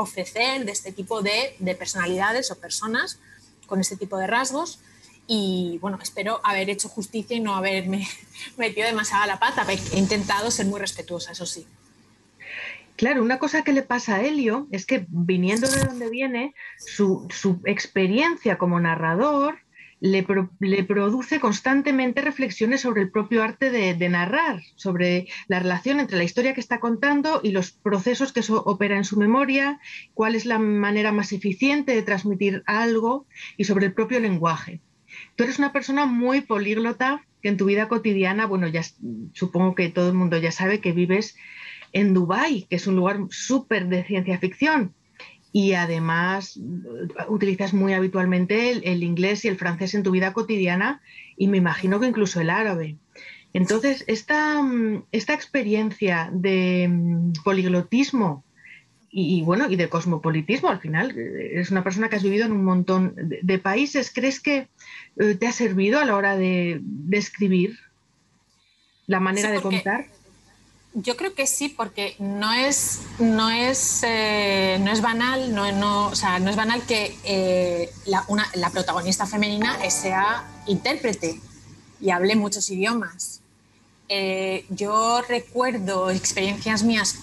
ofrecer de este tipo de, de personalidades o personas con este tipo de rasgos. Y bueno, espero haber hecho justicia y no haberme metido demasiado a la pata. He intentado ser muy respetuosa, eso sí. Claro, una cosa que le pasa a Elio es que, viniendo de donde viene, su, su experiencia como narrador le, pro, le produce constantemente reflexiones sobre el propio arte de, de narrar, sobre la relación entre la historia que está contando y los procesos que eso opera en su memoria, cuál es la manera más eficiente de transmitir algo y sobre el propio lenguaje. Tú eres una persona muy políglota que en tu vida cotidiana, bueno, ya supongo que todo el mundo ya sabe que vives en Dubái, que es un lugar súper de ciencia ficción. Y además utilizas muy habitualmente el, el inglés y el francés en tu vida cotidiana y me imagino que incluso el árabe. Entonces, esta, esta experiencia de poliglotismo y, y, bueno, y de cosmopolitismo, al final, eres una persona que has vivido en un montón de, de países. ¿Crees que eh, te ha servido a la hora de, de escribir la manera sí, de contar? Yo creo que sí, porque no es, no es, eh, no es banal, no, no, o sea, no es banal que eh, la, una, la protagonista femenina sea intérprete y hable muchos idiomas. Eh, yo recuerdo experiencias mías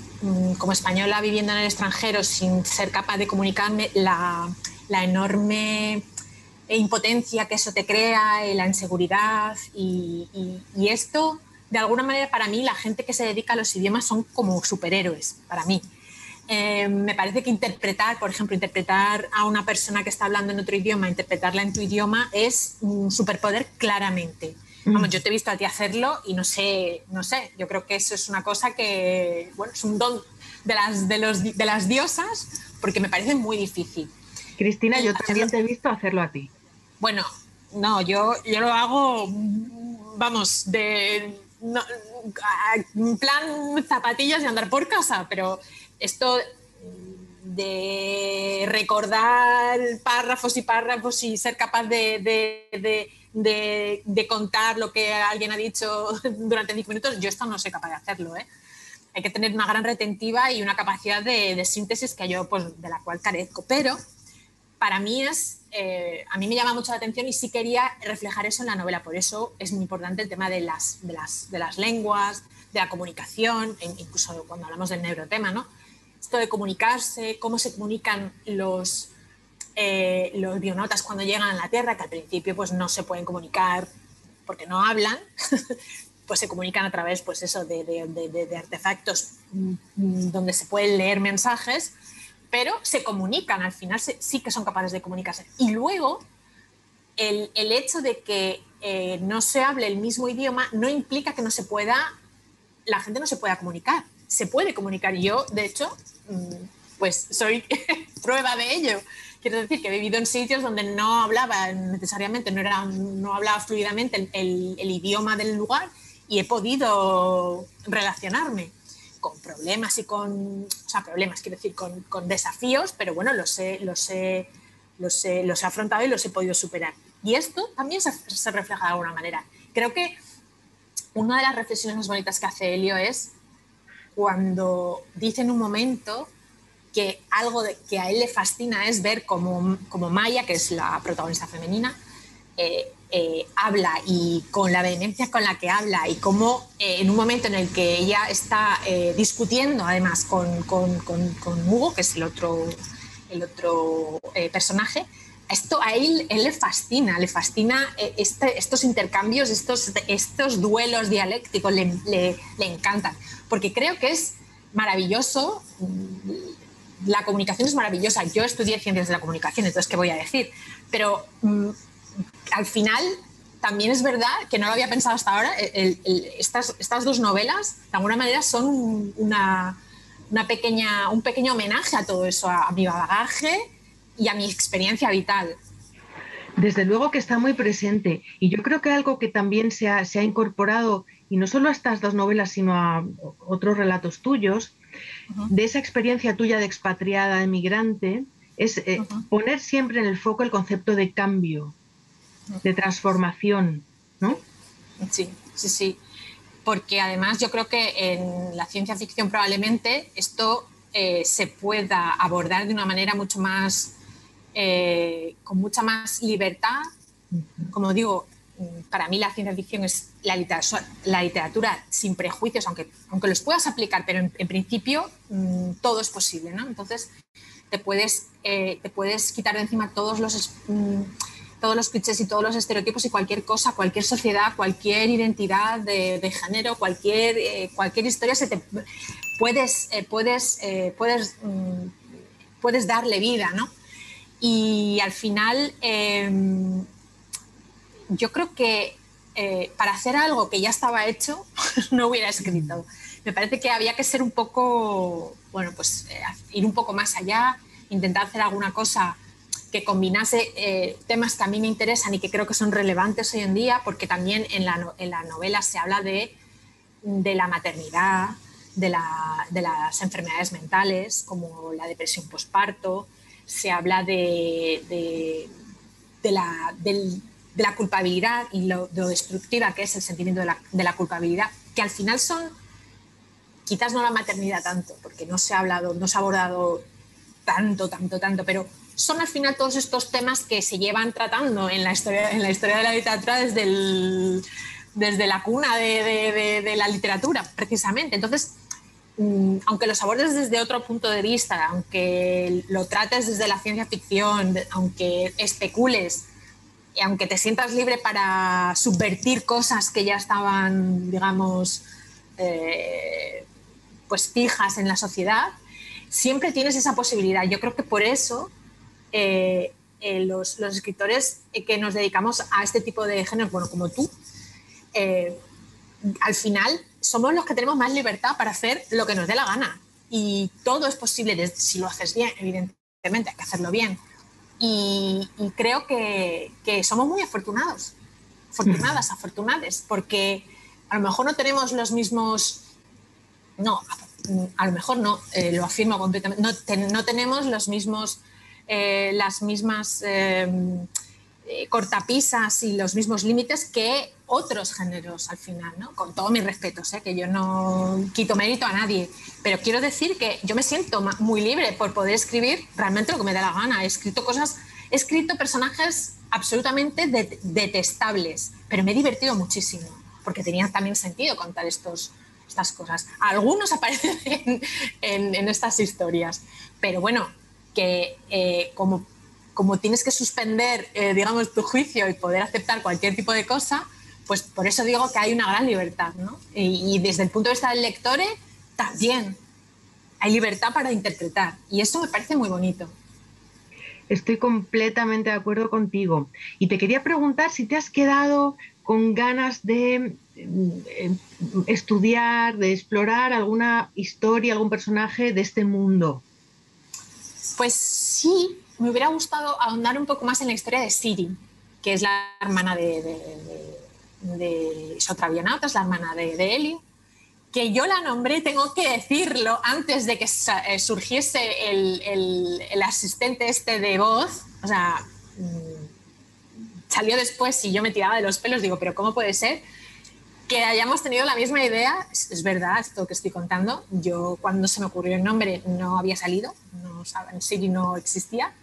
como española viviendo en el extranjero sin ser capaz de comunicarme, la, la enorme impotencia que eso te crea, y la inseguridad y, y, y esto... De alguna manera, para mí, la gente que se dedica a los idiomas son como superhéroes, para mí. Eh, me parece que interpretar, por ejemplo, interpretar a una persona que está hablando en otro idioma, interpretarla en tu idioma, es un superpoder claramente. Vamos, yo te he visto a ti hacerlo y no sé, no sé, yo creo que eso es una cosa que, bueno, es un don de las, de los, de las diosas, porque me parece muy difícil. Cristina, yo también te he visto hacerlo a ti. Bueno, no, yo, yo lo hago, vamos, de... No, en plan zapatillas y andar por casa, pero esto de recordar párrafos y párrafos y ser capaz de, de, de, de, de contar lo que alguien ha dicho durante cinco minutos, yo esto no soy capaz de hacerlo, ¿eh? Hay que tener una gran retentiva y una capacidad de, de síntesis que yo, pues, de la cual carezco, pero para mí es... Eh, a mí me llama mucho la atención y sí quería reflejar eso en la novela. Por eso es muy importante el tema de las, de las, de las lenguas, de la comunicación, incluso cuando hablamos del neurotema, ¿no? Esto de comunicarse, cómo se comunican los, eh, los bionautas cuando llegan a la Tierra, que al principio pues, no se pueden comunicar porque no hablan, pues se comunican a través pues, eso, de, de, de, de artefactos donde se pueden leer mensajes, pero se comunican, al final se, sí que son capaces de comunicarse. Y luego, el, el hecho de que eh, no se hable el mismo idioma no implica que no se pueda, la gente no se pueda comunicar. Se puede comunicar. Yo, de hecho, pues soy prueba de ello. Quiero decir que he vivido en sitios donde no hablaba necesariamente, no, era, no hablaba fluidamente el, el, el idioma del lugar y he podido relacionarme con problemas y con, o sea, problemas, quiero decir, con, con desafíos, pero bueno, los he, los, he, los, he, los he afrontado y los he podido superar. Y esto también se, se refleja de alguna manera. Creo que una de las reflexiones más bonitas que hace Elio es cuando dice en un momento que algo de, que a él le fascina es ver como, como Maya, que es la protagonista femenina, eh, Eh, habla y con la vehemencia con la que habla y cómo eh, en un momento en el que ella está eh, discutiendo además con, con, con, con Hugo, que es el otro, el otro eh, personaje, esto a él, él le fascina, le fascina eh, este, estos intercambios, estos, estos duelos dialécticos, le, le, le encantan, porque creo que es maravilloso, la comunicación es maravillosa, yo estudié ciencias de la comunicación, entonces ¿qué voy a decir? Pero... Mm, al final, también es verdad que no lo había pensado hasta ahora, el, el, estas, estas dos novelas de alguna manera son un, una, una pequeña, un pequeño homenaje a todo eso, a, a mi bagaje y a mi experiencia vital. Desde luego que está muy presente y yo creo que algo que también se ha, se ha incorporado, y no solo a estas dos novelas sino a otros relatos tuyos, uh-huh. de esa experiencia tuya de expatriada, de migrante, es eh, uh-huh. poner siempre en el foco el concepto de cambio, de transformación, ¿no? Sí, sí, sí. Porque además yo creo que en la ciencia ficción probablemente esto eh, se pueda abordar de una manera mucho más, eh, con mucha más libertad. Como digo, para mí la ciencia ficción es la literatura, la literatura sin prejuicios, aunque, aunque los puedas aplicar, pero en, en principio mmm, todo es posible, ¿no? Entonces te puedes, eh, te puedes quitar de encima todos los... Mmm, todos los clichés y todos los estereotipos y cualquier cosa, cualquier sociedad, cualquier identidad de, de género, cualquier, eh, cualquier historia, se te, puedes, eh, puedes, eh, puedes, mm, puedes darle vida, ¿no? Y al final eh, yo creo que eh, para hacer algo que ya estaba hecho no hubiera escrito. Me parece que había que ser un poco, bueno, pues eh, ir un poco más allá, intentar hacer alguna cosa que combinase eh, temas que a mí me interesan y que creo que son relevantes hoy en día, porque también en la, en la novela se habla de, de la maternidad, de, la, de las enfermedades mentales, como la depresión posparto, se habla de, de, de, la, de, de la culpabilidad y lo, de lo destructiva que es el sentimiento de la, de la culpabilidad, que al final son, quizás no la maternidad tanto, porque no se ha hablado, no se ha abordado tanto, tanto, tanto, pero son al final todos estos temas que se llevan tratando en la historia, en la historia de la literatura desde, el, desde la cuna de, de, de, de la literatura, precisamente. Entonces, aunque los abordes desde otro punto de vista, aunque lo trates desde la ciencia ficción, aunque especules, y aunque te sientas libre para subvertir cosas que ya estaban, digamos, eh, pues fijas en la sociedad, siempre tienes esa posibilidad. Yo creo que por eso eh, eh, los, los escritores que nos dedicamos a este tipo de géneros, bueno, como tú, eh, al final somos los que tenemos más libertad para hacer lo que nos dé la gana. Y todo es posible si lo haces bien, evidentemente, hay que hacerlo bien. Y, y creo que, que somos muy afortunados, afortunadas, afortunadas, porque a lo mejor no tenemos los mismos... No, a lo mejor no, eh, lo afirmo completamente, no, ten, no tenemos los mismos, eh, las mismas eh, cortapisas y los mismos límites que otros géneros al final, ¿no? Con todos mis respetos, ¿eh? Que yo no quito mérito a nadie, pero quiero decir que yo me siento muy libre por poder escribir realmente lo que me da la gana. He escrito cosas, he escrito personajes absolutamente de- detestables, pero me he divertido muchísimo, porque tenía también sentido contar estos estas cosas. Algunos aparecen en, en, en estas historias, pero bueno, que eh, como, como tienes que suspender, eh, digamos, tu juicio y poder aceptar cualquier tipo de cosa, pues por eso digo que hay una gran libertad, ¿no? Y, y desde el punto de vista del lector también hay libertad para interpretar, y eso me parece muy bonito. Estoy completamente de acuerdo contigo, y te quería preguntar si te has quedado con ganas de estudiar, de explorar alguna historia, algún personaje de este mundo. Pues sí, me hubiera gustado ahondar un poco más en la historia de Siri, que es la hermana de, de, de, de otra Bionautas, la hermana de, de Elia, que yo la nombré, tengo que decirlo, antes de que surgiese el, el, el asistente este de voz, o sea, salió después y yo me tiraba de los pelos, digo, pero ¿cómo puede ser que hayamos tenido la misma idea? Es verdad esto que estoy contando. Yo, cuando se me ocurrió el nombre, no había salido, no, Siri no existía.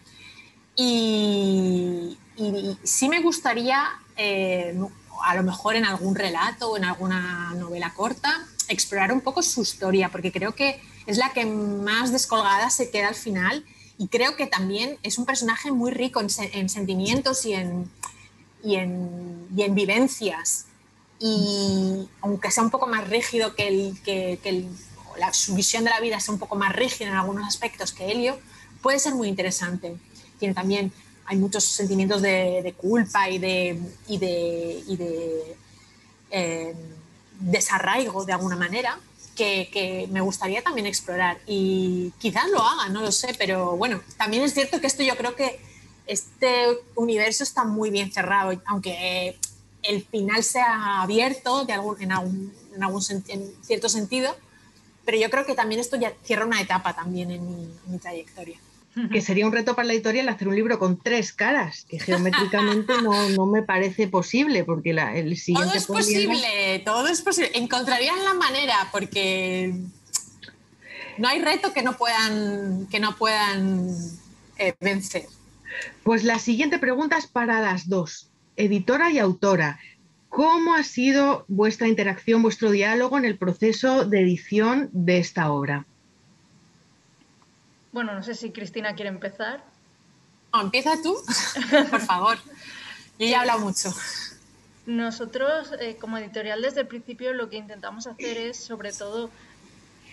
Y, y sí me gustaría, eh, a lo mejor en algún relato o en alguna novela corta, explorar un poco su historia, porque creo que es la que más descolgada se queda al final, y creo que también es un personaje muy rico en, se- en sentimientos y en, y en, y en vivencias. Y aunque sea un poco más rígido que, el, que, que el, la, su visión de la vida sea un poco más rígida en algunos aspectos que Elio, puede ser muy interesante. Tiene también, hay muchos sentimientos de, de culpa y de, y de, y de eh, desarraigo de alguna manera que, que me gustaría también explorar. Y quizás lo haga, no lo sé, pero bueno, también es cierto que esto, yo creo que este universo está muy bien cerrado, aunque... Eh, el final sea abierto de algún, en, algún, en, algún, en cierto sentido, pero yo creo que también esto ya cierra una etapa también en mi, en mi trayectoria. Que sería un reto para la editorial hacer un libro con tres caras, que geométricamente no, no me parece posible, porque la, el siguiente... Todo es posible, era... todo es posible. Encontrarían la manera, porque no hay reto que no puedan, que no puedan eh, vencer. Pues la siguiente pregunta es para las dos. Editora y autora, ¿cómo ha sido vuestra interacción, vuestro diálogo en el proceso de edición de esta obra? Bueno, no sé si Cristina quiere empezar. No, empieza tú, por favor. Y ella habla mucho. Nosotros, eh, como editorial, desde el principio lo que intentamos hacer es, sobre todo,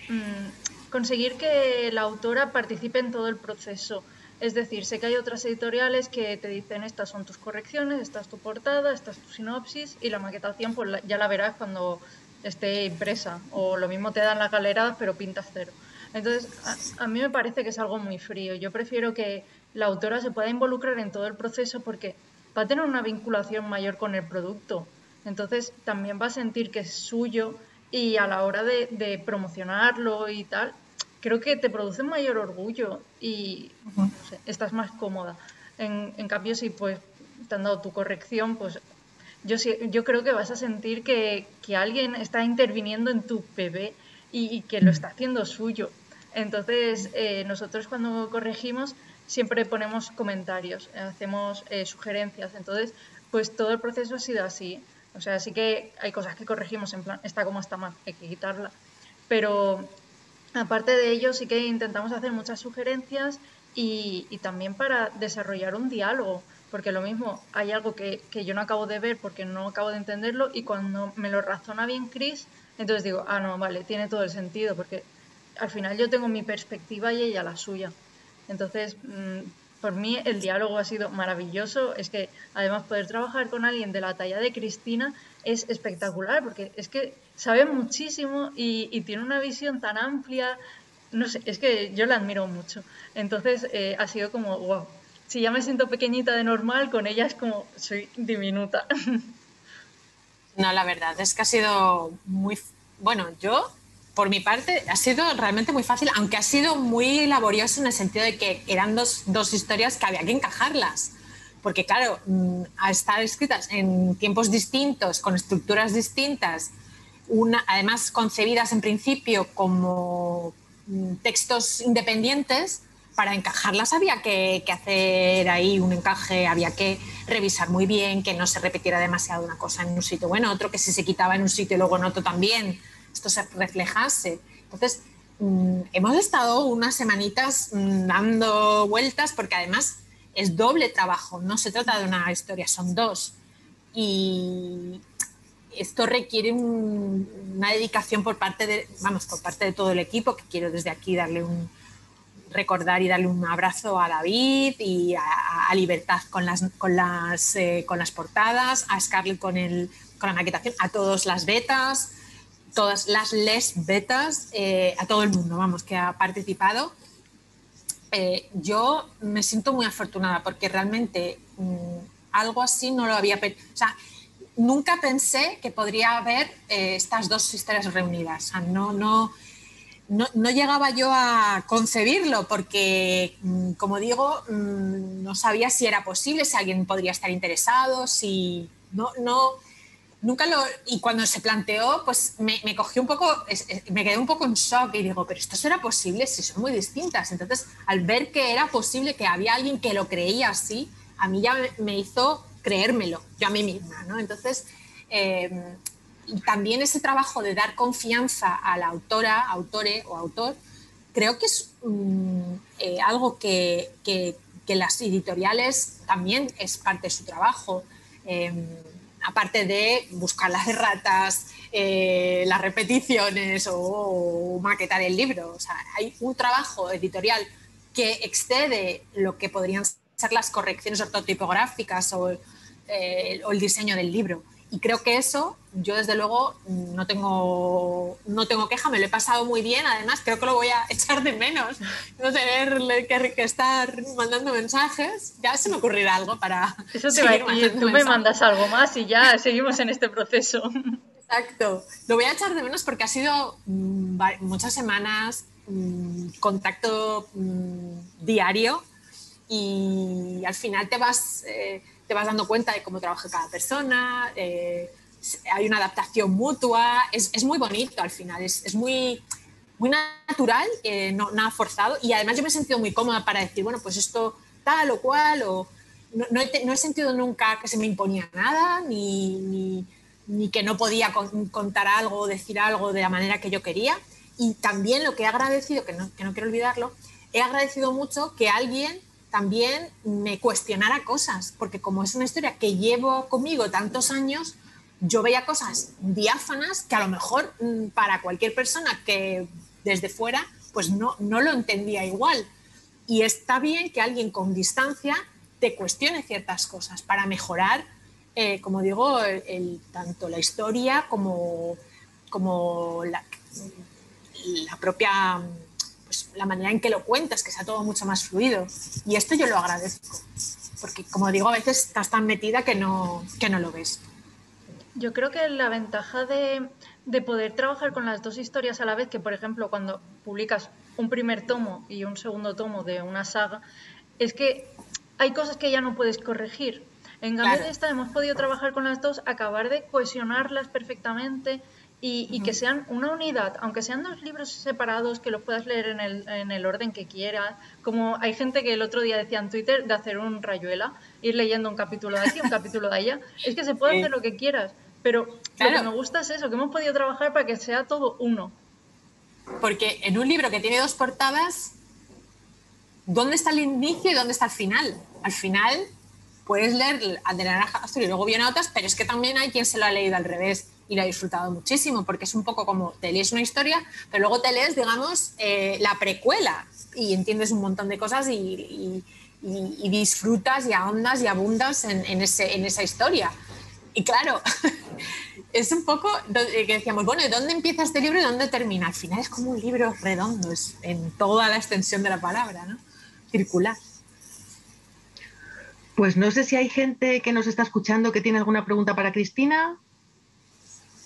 mmm, conseguir que la autora participe en todo el proceso. Es decir, sé que hay otras editoriales que te dicen estas son tus correcciones, esta es tu portada, esta es tu sinopsis y la maquetación pues ya la verás cuando esté impresa. O lo mismo te dan las galeradas pero pintas cero. Entonces, a, a mí me parece que es algo muy frío. Yo prefiero que la autora se pueda involucrar en todo el proceso porque va a tener una vinculación mayor con el producto. Entonces, también va a sentir que es suyo y a la hora de, de promocionarlo y tal... creo que te produce mayor orgullo y no sé, estás más cómoda. En, en cambio, si pues te han dado tu corrección, pues yo, yo creo que vas a sentir que, que alguien está interviniendo en tu bebé y, y que lo está haciendo suyo. Entonces, eh, nosotros cuando corregimos siempre ponemos comentarios, hacemos eh, sugerencias. Entonces, pues todo el proceso ha sido así. O sea, sí que hay cosas que corregimos en plan, está como está mal, hay que quitarla. Pero... aparte de ello, sí que intentamos hacer muchas sugerencias y, y también para desarrollar un diálogo, porque lo mismo, hay algo que, que yo no acabo de ver porque no acabo de entenderlo y cuando me lo razona bien Chris, entonces digo, ah, no, vale, tiene todo el sentido, porque al final yo tengo mi perspectiva y ella la suya. Entonces, mmm, por mí el diálogo ha sido maravilloso, es que además poder trabajar con alguien de la talla de Cristina es espectacular, porque es que sabe muchísimo y, y tiene una visión tan amplia, no sé, es que yo la admiro mucho. Entonces eh, ha sido como, wow, si ya me siento pequeñita de normal, con ella es como, soy diminuta. No, la verdad es que ha sido muy, bueno, yo, por mi parte, ha sido realmente muy fácil, aunque ha sido muy laborioso en el sentido de que eran dos, dos historias que había que encajarlas. Porque claro, al estar escritas en tiempos distintos, con estructuras distintas, una, además concebidas en principio como textos independientes, para encajarlas había que, que hacer ahí un encaje, había que revisar muy bien, que no se repetiera demasiado una cosa en un sitio o en otro, que si se quitaba en un sitio y luego en otro también, esto se reflejase. Entonces, hemos estado unas semanitas dando vueltas porque además... es doble trabajo, no se trata de una historia, son dos. Y esto requiere un, una dedicación por parte de, vamos, por parte de todo el equipo, que quiero desde aquí darle un, recordar y darle un abrazo a David y a, a Libertad con las, con, las, eh, con las portadas, a Scarlett con, el, con la maquetación, a todas las betas, todas las les betas, eh, a todo el mundo, vamos, que ha participado. Eh, yo me siento muy afortunada porque realmente mmm, algo así no lo había... O sea, nunca pensé que podría haber eh, estas dos historias reunidas. O sea, no, no, no, no llegaba yo a concebirlo porque, mmm, como digo, mmm, no sabía si era posible, si alguien podría estar interesado, si... No, no, nunca lo... Y cuando se planteó, pues me, me cogí un poco, me quedé un poco en shock y digo, pero esto será posible si son muy distintas. Entonces, al ver que era posible, que había alguien que lo creía así, a mí ya me hizo creérmelo, yo a mí misma, ¿no? Entonces, eh, también ese trabajo de dar confianza a la autora, autore o autor, creo que es um, eh, algo que, que, que las editoriales también es parte de su trabajo. Eh, aparte de buscar las erratas, eh, las repeticiones o, o maquetar el libro. O sea, hay un trabajo editorial que excede lo que podrían ser las correcciones ortotipográficas o, eh, o el diseño del libro. Y creo que eso, yo desde luego no tengo, no tengo queja, me lo he pasado muy bien. Además, creo que lo voy a echar de menos, no tener que, que estar mandando mensajes. Ya se me ocurrirá algo para... Eso te va a decir, tú me mandas algo más y ya seguimos en este proceso. Exacto. Lo voy a echar de menos porque ha sido muchas semanas, contacto diario y al final te vas... Eh, te vas dando cuenta de cómo trabaja cada persona, eh, hay una adaptación mutua, es, es muy bonito al final, es, es muy, muy natural, eh, no, nada forzado, y además yo me he sentido muy cómoda para decir, bueno, pues esto tal o cual, o no, no, he, no he sentido nunca que se me imponía nada, ni, ni, ni que no podía con, contar algo, decir algo de la manera que yo quería, y también lo que he agradecido, que no, que no quiero olvidarlo, he agradecido mucho que alguien también me cuestionara cosas, porque como es una historia que llevo conmigo tantos años, yo veía cosas diáfanas que a lo mejor para cualquier persona que desde fuera pues no, no lo entendía igual. Y está bien que alguien con distancia te cuestione ciertas cosas para mejorar, eh, como digo, el, el, tanto la historia como, como la, la propia... Pues la manera en que lo cuentas, que sea todo mucho más fluido. Y esto yo lo agradezco, porque como digo, a veces estás tan metida que no, que no lo ves. Yo creo que la ventaja de, de poder trabajar con las dos historias a la vez, que por ejemplo cuando publicas un primer tomo y un segundo tomo de una saga, es que hay cosas que ya no puedes corregir. En cambio, claro, de esta hemos podido trabajar con las dos, acabar de cohesionarlas perfectamente. Y, y que sean una unidad, aunque sean dos libros separados, que los puedas leer en el, en el orden que quieras. Como hay gente que el otro día decía en Twitter de hacer un Rayuela, ir leyendo un capítulo de aquí, un capítulo de allá. Es que se puede hacer lo que quieras, pero claro, lo que me gusta es eso, que hemos podido trabajar para que sea todo uno. Porque en un libro que tiene dos portadas, ¿dónde está el inicio y dónde está el final? Al final puedes leer Del Naranja al Azul y luego Bionautas, pero es que también hay quien se lo ha leído al revés y la he disfrutado muchísimo, porque es un poco como te lees una historia, pero luego te lees, digamos, eh, la precuela y entiendes un montón de cosas y, y, y, y disfrutas y ahondas y abundas en, en, ese, en esa historia. Y claro, es un poco que decíamos, bueno, ¿y dónde empieza este libro y dónde termina? Al final es como un libro redondo, es en toda la extensión de la palabra, ¿no? Circular. Pues no sé si hay gente que nos está escuchando que tiene alguna pregunta para Cristina.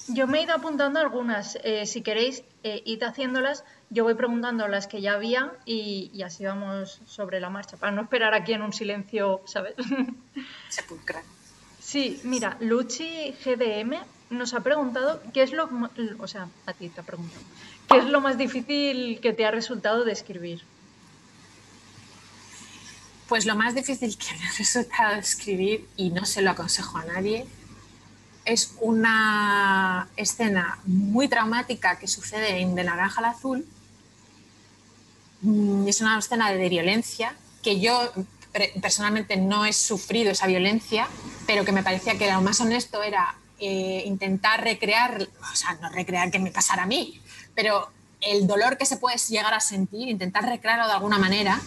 Yo me he ido apuntando algunas, eh, si queréis eh, id haciéndolas, yo voy preguntando las que ya había y, y así vamos sobre la marcha, para no esperar aquí en un silencio, ¿sabes? Sepulcral. Sí, mira, Luchi G D M nos ha preguntado qué es lo, o sea, a ti te ha preguntado, ¿qué es lo más difícil que te ha resultado de escribir? Pues lo más difícil que me ha resultado de escribir, y no se lo aconsejo a nadie, es una escena muy traumática que sucede en Del Naranja al Azul. Es una escena de violencia que yo personalmente no he sufrido esa violencia, pero que me parecía que lo más honesto era eh, intentar recrear, o sea, no recrear que me pasara a mí, pero el dolor que se puede llegar a sentir, intentar recrearlo de alguna manera.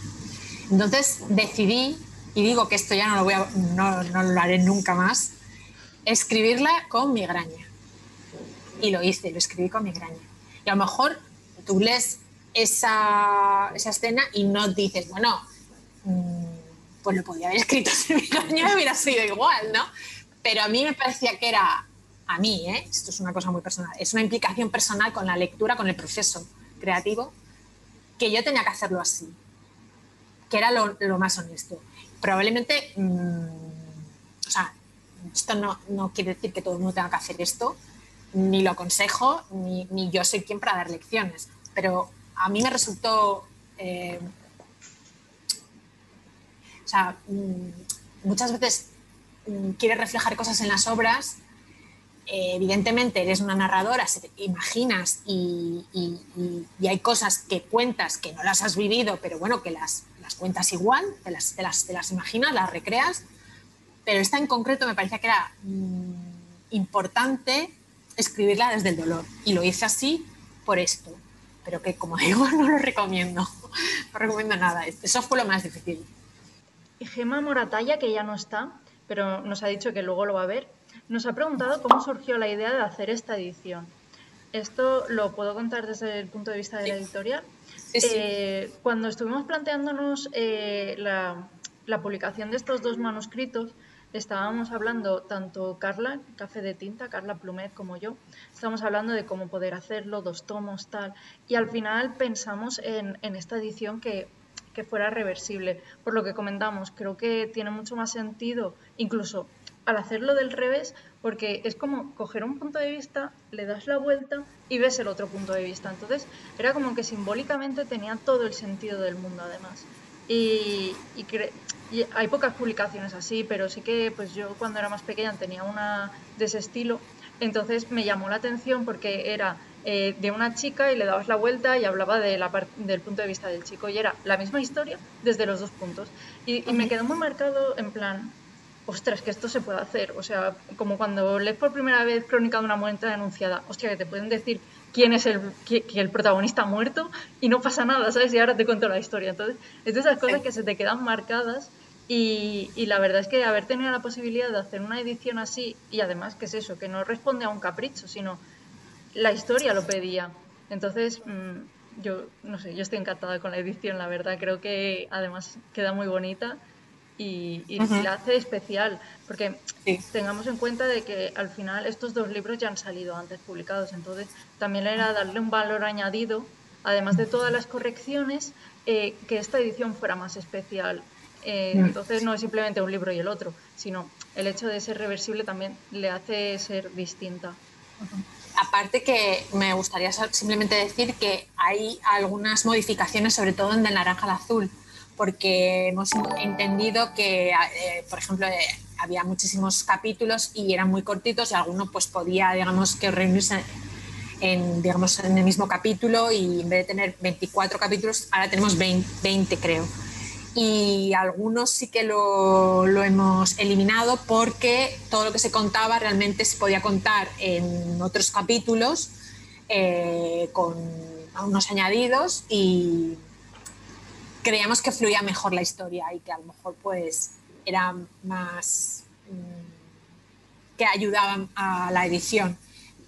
Entonces decidí, y digo que esto ya no lo, voy a, no, no lo haré nunca más, escribirla con migraña. Y lo hice, lo escribí con migraña. Y a lo mejor tú lees esa, esa escena y no dices, bueno, pues lo podía haber escrito sin migraña, hubiera sido igual, ¿no? Pero a mí me parecía que era, a mí, ¿eh? Esto es una cosa muy personal, es una implicación personal con la lectura, con el proceso creativo, que yo tenía que hacerlo así, que era lo, lo más honesto. Probablemente, mmm, o sea, esto no, no quiere decir que todo el mundo tenga que hacer esto, ni lo aconsejo, ni, ni yo soy quien para dar lecciones, pero a mí me resultó, eh, o sea, muchas veces quieres reflejar cosas en las obras, eh, evidentemente eres una narradora, imaginas y, y, y, y hay cosas que cuentas que no las has vivido, pero bueno, que las, las cuentas igual, te las, te las, te las imaginas, las recreas. Pero esta en concreto me parecía que era mmm, importante escribirla desde el dolor. Y lo hice así por esto. Pero que, como digo, no lo recomiendo. No recomiendo nada. Eso fue lo más difícil. Y Gemma Moratalla, que ya no está, pero nos ha dicho que luego lo va a ver, nos ha preguntado cómo surgió la idea de hacer esta edición. Esto lo puedo contar desde el punto de vista de sí. la editorial. Sí, sí. Eh, cuando estuvimos planteándonos eh, la, la publicación de estos dos manuscritos, estábamos hablando tanto Carla, Café de Tinta, Carla Plumet como yo, estábamos hablando de cómo poder hacerlo, dos tomos, tal, y al final pensamos en, en esta edición que, que fuera reversible, por lo que comentamos, creo que tiene mucho más sentido, incluso al hacerlo del revés, porque es como coger un punto de vista, le das la vuelta y ves el otro punto de vista, entonces era como que simbólicamente tenía todo el sentido del mundo además, y, y creo... Y hay pocas publicaciones así, pero sí que pues yo cuando era más pequeña tenía una de ese estilo, entonces me llamó la atención porque era eh, de una chica y le dabas la vuelta y hablaba de la del punto de vista del chico y era la misma historia desde los dos puntos. Y, y me quedó muy marcado en plan, ostras, que esto se puede hacer. O sea, como cuando lees por primera vez Crónica de una muerte anunciada, hostia, que te pueden decir quién es el, que, que el protagonista ha muerto y no pasa nada, ¿sabes? Y ahora te cuento la historia. Entonces, es de esas cosas que se te quedan marcadas. Y, y la verdad es que haber tenido la posibilidad de hacer una edición así, y además, ¿qué es eso? Que no responde a un capricho, sino la historia lo pedía. Entonces, mmm, yo no sé, yo estoy encantada con la edición, la verdad. Creo que además queda muy bonita y, y uh-huh. la hace especial. Porque sí. tengamos en cuenta de que al final estos dos libros ya han salido antes publicados. Entonces, también era darle un valor añadido, además de todas las correcciones, eh, que esta edición fuera más especial. Eh, entonces no es simplemente un libro y el otro, sino el hecho de ser reversible también le hace ser distinta. Aparte que me gustaría simplemente decir que hay algunas modificaciones, sobre todo en Del Naranja al Azul, porque hemos entendido que, eh, por ejemplo, eh, había muchísimos capítulos y eran muy cortitos y alguno pues podía, digamos, que reunirse en, digamos, en el mismo capítulo, y en vez de tener veinticuatro capítulos, ahora tenemos veinte, veinte, creo. Y algunos sí que lo, lo hemos eliminado porque todo lo que se contaba realmente se podía contar en otros capítulos, eh, con unos añadidos, y creíamos que fluía mejor la historia y que a lo mejor pues era más, mmm, que ayudaban a la edición.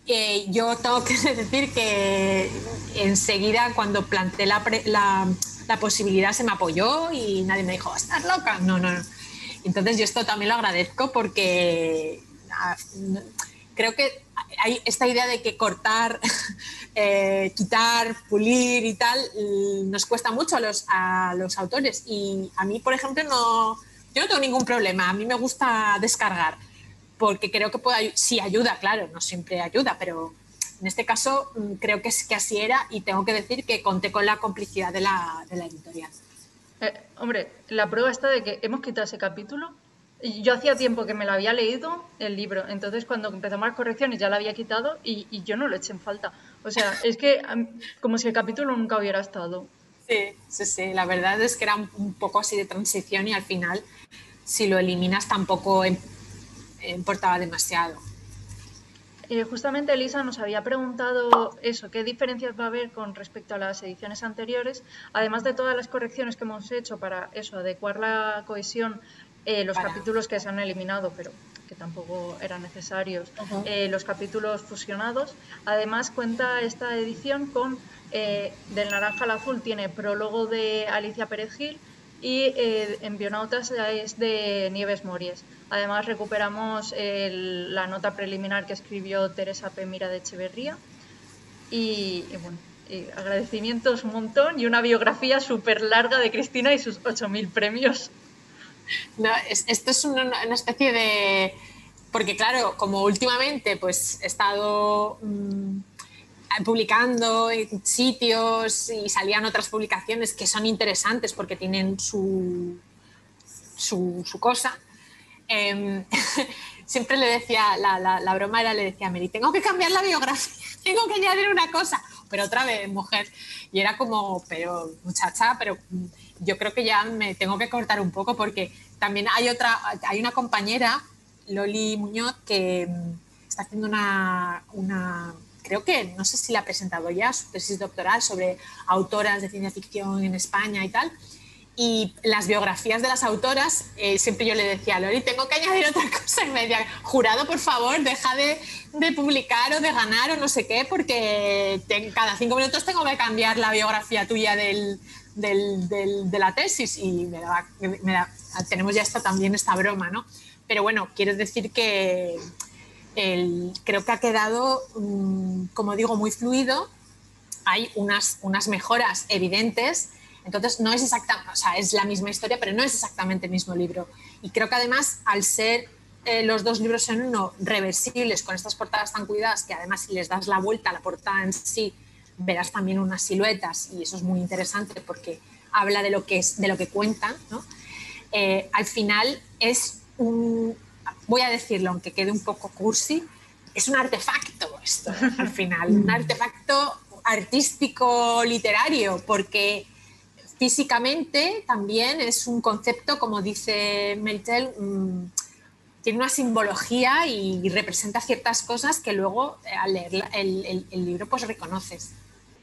Eh, yo tengo que decir que enseguida cuando planteé la... Pre, la la posibilidad se me apoyó y nadie me dijo, ¿estás loca? No, no, no. Entonces yo esto también lo agradezco porque creo que hay esta idea de que cortar, eh, quitar, pulir y tal, nos cuesta mucho a los, a los autores. Y a mí, por ejemplo, no, yo no tengo ningún problema. A mí me gusta descargar porque creo que puede, sí ayuda, claro, no siempre ayuda, pero... En este caso creo que, es, que así era, y tengo que decir que conté con la complicidad de la, de la editorial. Eh, hombre, la prueba está de que hemos quitado ese capítulo. Yo hacía tiempo que me lo había leído el libro, entonces cuando empezamos las correcciones ya lo había quitado y, y yo no lo eché en falta. O sea, es que como si el capítulo nunca hubiera estado. Sí, sí, sí. La verdad es que era un, un poco así de transición y al final si lo eliminas tampoco importaba demasiado. Eh, justamente Elisa nos había preguntado eso, qué diferencias va a haber con respecto a las ediciones anteriores, además de todas las correcciones que hemos hecho para eso, adecuar la cohesión, eh, los para. capítulos que se han eliminado, pero que tampoco eran necesarios, uh-huh. eh, los capítulos fusionados. Además cuenta esta edición con eh, Del Naranja al Azul, tiene prólogo de Alicia Pérez Gil, y eh, en Bionautas es de Nieves Mories. Además recuperamos el, la nota preliminar que escribió Teresa P. Mira de Echeverría y, y bueno, y agradecimientos un montón y una biografía súper larga de Cristina y sus ocho mil premios. No, es, esto es una, una especie de... Porque claro, como últimamente pues he estado... Mmm... publicando en sitios y salían otras publicaciones que son interesantes porque tienen su, su, su cosa. Eh, siempre le decía, la, la, la broma era, le decía a Meri, tengo que cambiar la biografía, tengo que añadir una cosa, pero otra vez, mujer. Y era como, pero muchacha, pero yo creo que ya me tengo que cortar un poco porque también hay, otra, hay una compañera, Loli Muñoz, que está haciendo una... una creo que, no sé si la ha presentado ya, su tesis doctoral sobre autoras de ciencia ficción en España y tal. Y las biografías de las autoras, eh, siempre yo le decía a Loli, tengo que añadir otra cosa. Y me decía, Jurado, por favor, deja de, de publicar o de ganar o no sé qué, porque te, cada cinco minutos tengo que cambiar la biografía tuya del, del, del, de la tesis. Y me da, me da, tenemos ya esta, también esta broma, ¿no? Pero bueno, quiero decir que... El, creo que ha quedado, como digo, muy fluido. Hay unas, unas mejoras evidentes. Entonces, no es exactamente, o sea, es la misma historia, pero no es exactamente el mismo libro. Y creo que además, al ser eh, los dos libros en uno reversibles, con estas portadas tan cuidadas, que además si les das la vuelta a la portada en sí, verás también unas siluetas, y eso es muy interesante porque habla de lo que, es, de lo que cuentan, ¿no? Eh, al final es un... voy a decirlo, aunque quede un poco cursi, es un artefacto, texto, al final. Un artefacto artístico literario, porque físicamente también es un concepto, como dice Meritxell, mmm, tiene una simbología y representa ciertas cosas que luego al leer el, el, el libro pues reconoces.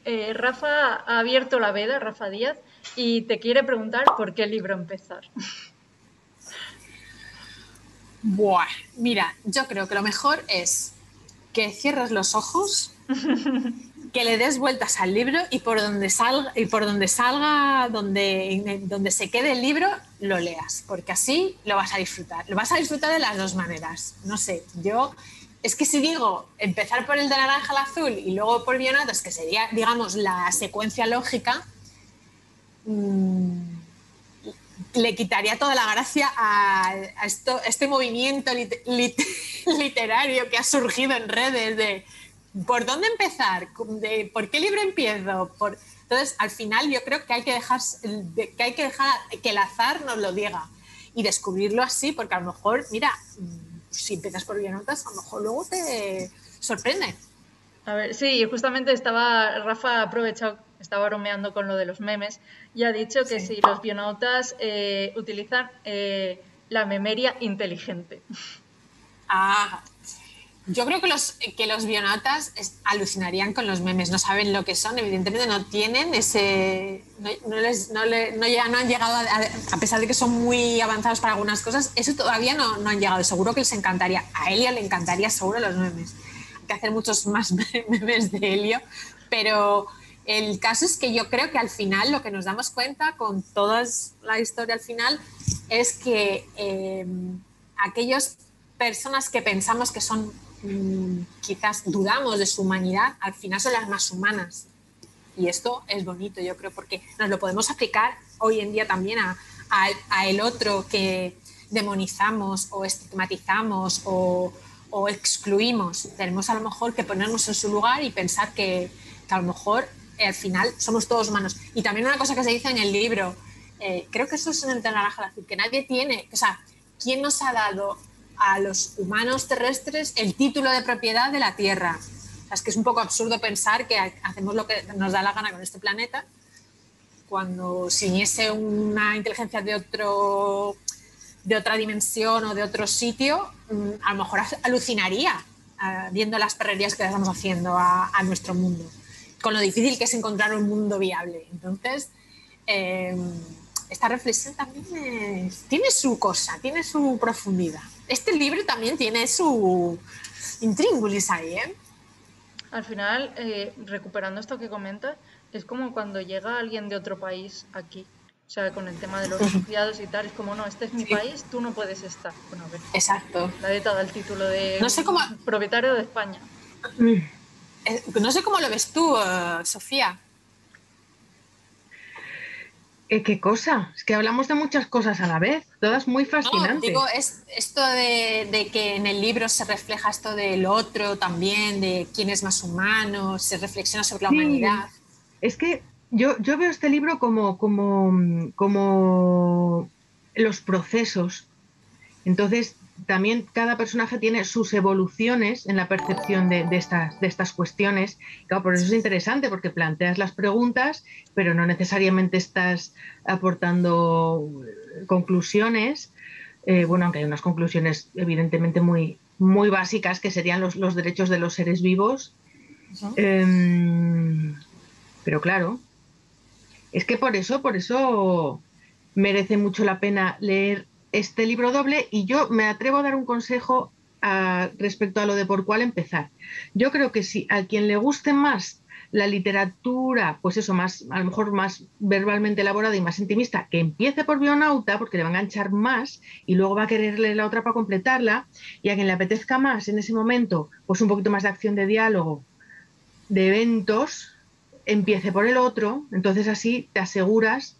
Eh, Rafa ha abierto la veda, Rafa Díaz, y te quiere preguntar por qué libro empezar. Buah, mira, yo creo que lo mejor es que cierres los ojos, que le des vueltas al libro y por donde salga, y por donde, salga donde, donde se quede el libro, lo leas, porque así lo vas a disfrutar. Lo vas a disfrutar de las dos maneras. No sé, yo... Es que si digo empezar por el de Naranja al Azul y luego por Bionautas, que sería, digamos, la secuencia lógica, mmm, le quitaría toda la gracia a, a, esto, a este movimiento lit, lit, literario que ha surgido en redes de ¿por dónde empezar? ¿De por qué libro empiezo? Por... Entonces, al final yo creo que hay que dejar, que hay que dejar que el azar nos lo diga y descubrirlo así, porque a lo mejor, mira... si empiezas por Bionautas, a lo mejor luego te sorprende. A ver, sí, justamente estaba, Rafa ha aprovechado, estaba bromeando con lo de los memes, y ha dicho que sí, sí los Bionautas eh, utilizan eh, la memoria inteligente. Ah, yo creo que los, que los Bionautas es, alucinarían con los memes, no saben lo que son, evidentemente no tienen ese... No, no, les, no, le, no, ya, no han llegado, a, a pesar de que son muy avanzados para algunas cosas, eso todavía no, no han llegado, seguro que les encantaría, a Elia le encantaría seguro los memes, hay que hacer muchos más memes de Elio, pero el caso es que yo creo que al final lo que nos damos cuenta con toda la historia al final es que eh, aquellas personas que pensamos que son... quizás dudamos de su humanidad, al final son las más humanas. Y esto es bonito, yo creo, porque nos lo podemos aplicar hoy en día también a, a, a el otro que demonizamos o estigmatizamos o, o excluimos. Tenemos a lo mejor que ponernos en su lugar y pensar que, que a lo mejor eh, al final somos todos humanos. Y también una cosa que se dice en el libro, eh, creo que eso es en el Del Naranja al Azul, que nadie tiene, o sea, ¿quién nos ha dado a los humanos terrestres el título de propiedad de la Tierra? O sea, es que es un poco absurdo pensar que hacemos lo que nos da la gana con este planeta, cuando si hubiese una inteligencia de otro, de otra dimensión o de otro sitio, a lo mejor alucinaría uh, viendo las perrerías que le estamos haciendo a, a nuestro mundo, con lo difícil que es encontrar un mundo viable. Entonces, eh, esta reflexión también es, tiene su cosa, tiene su profundidad. Este libro también tiene su intríngulis ahí, ¿eh? Al final, eh, recuperando esto que comentas, es como cuando llega alguien de otro país aquí. O sea, con el tema de los refugiados y tal, es como, no, este es mi sí. país, tú no puedes estar. Bueno, a ver, exacto. La de todo el título de no sé cómo... propietario de España. No sé cómo lo ves tú, uh, Sofía. ¿Qué cosa? Es que hablamos de muchas cosas a la vez, todas muy fascinantes. No, digo, es esto de, de que en el libro se refleja esto del otro también, de quién es más humano, se reflexiona sobre la sí. humanidad. Es que yo, yo veo este libro como, como, como los procesos. Entonces, también cada personaje tiene sus evoluciones en la percepción de, de, estas, de estas cuestiones. Claro, por eso es interesante, porque planteas las preguntas, pero no necesariamente estás aportando conclusiones. Eh, bueno, aunque hay unas conclusiones evidentemente muy, muy básicas, que serían los, los derechos de los seres vivos. Eh, pero claro, es que por eso, por eso merece mucho la pena leer este libro doble, y yo me atrevo a dar un consejo a, respecto a lo de por cuál empezar. Yo creo que si a quien le guste más la literatura, pues eso, más a lo mejor más verbalmente elaborada y más intimista, que empiece por Bionauta, porque le va a enganchar más y luego va a querer leer la otra para completarla, y a quien le apetezca más en ese momento, pues un poquito más de acción de diálogo, de eventos, empiece por el otro. Entonces así te aseguras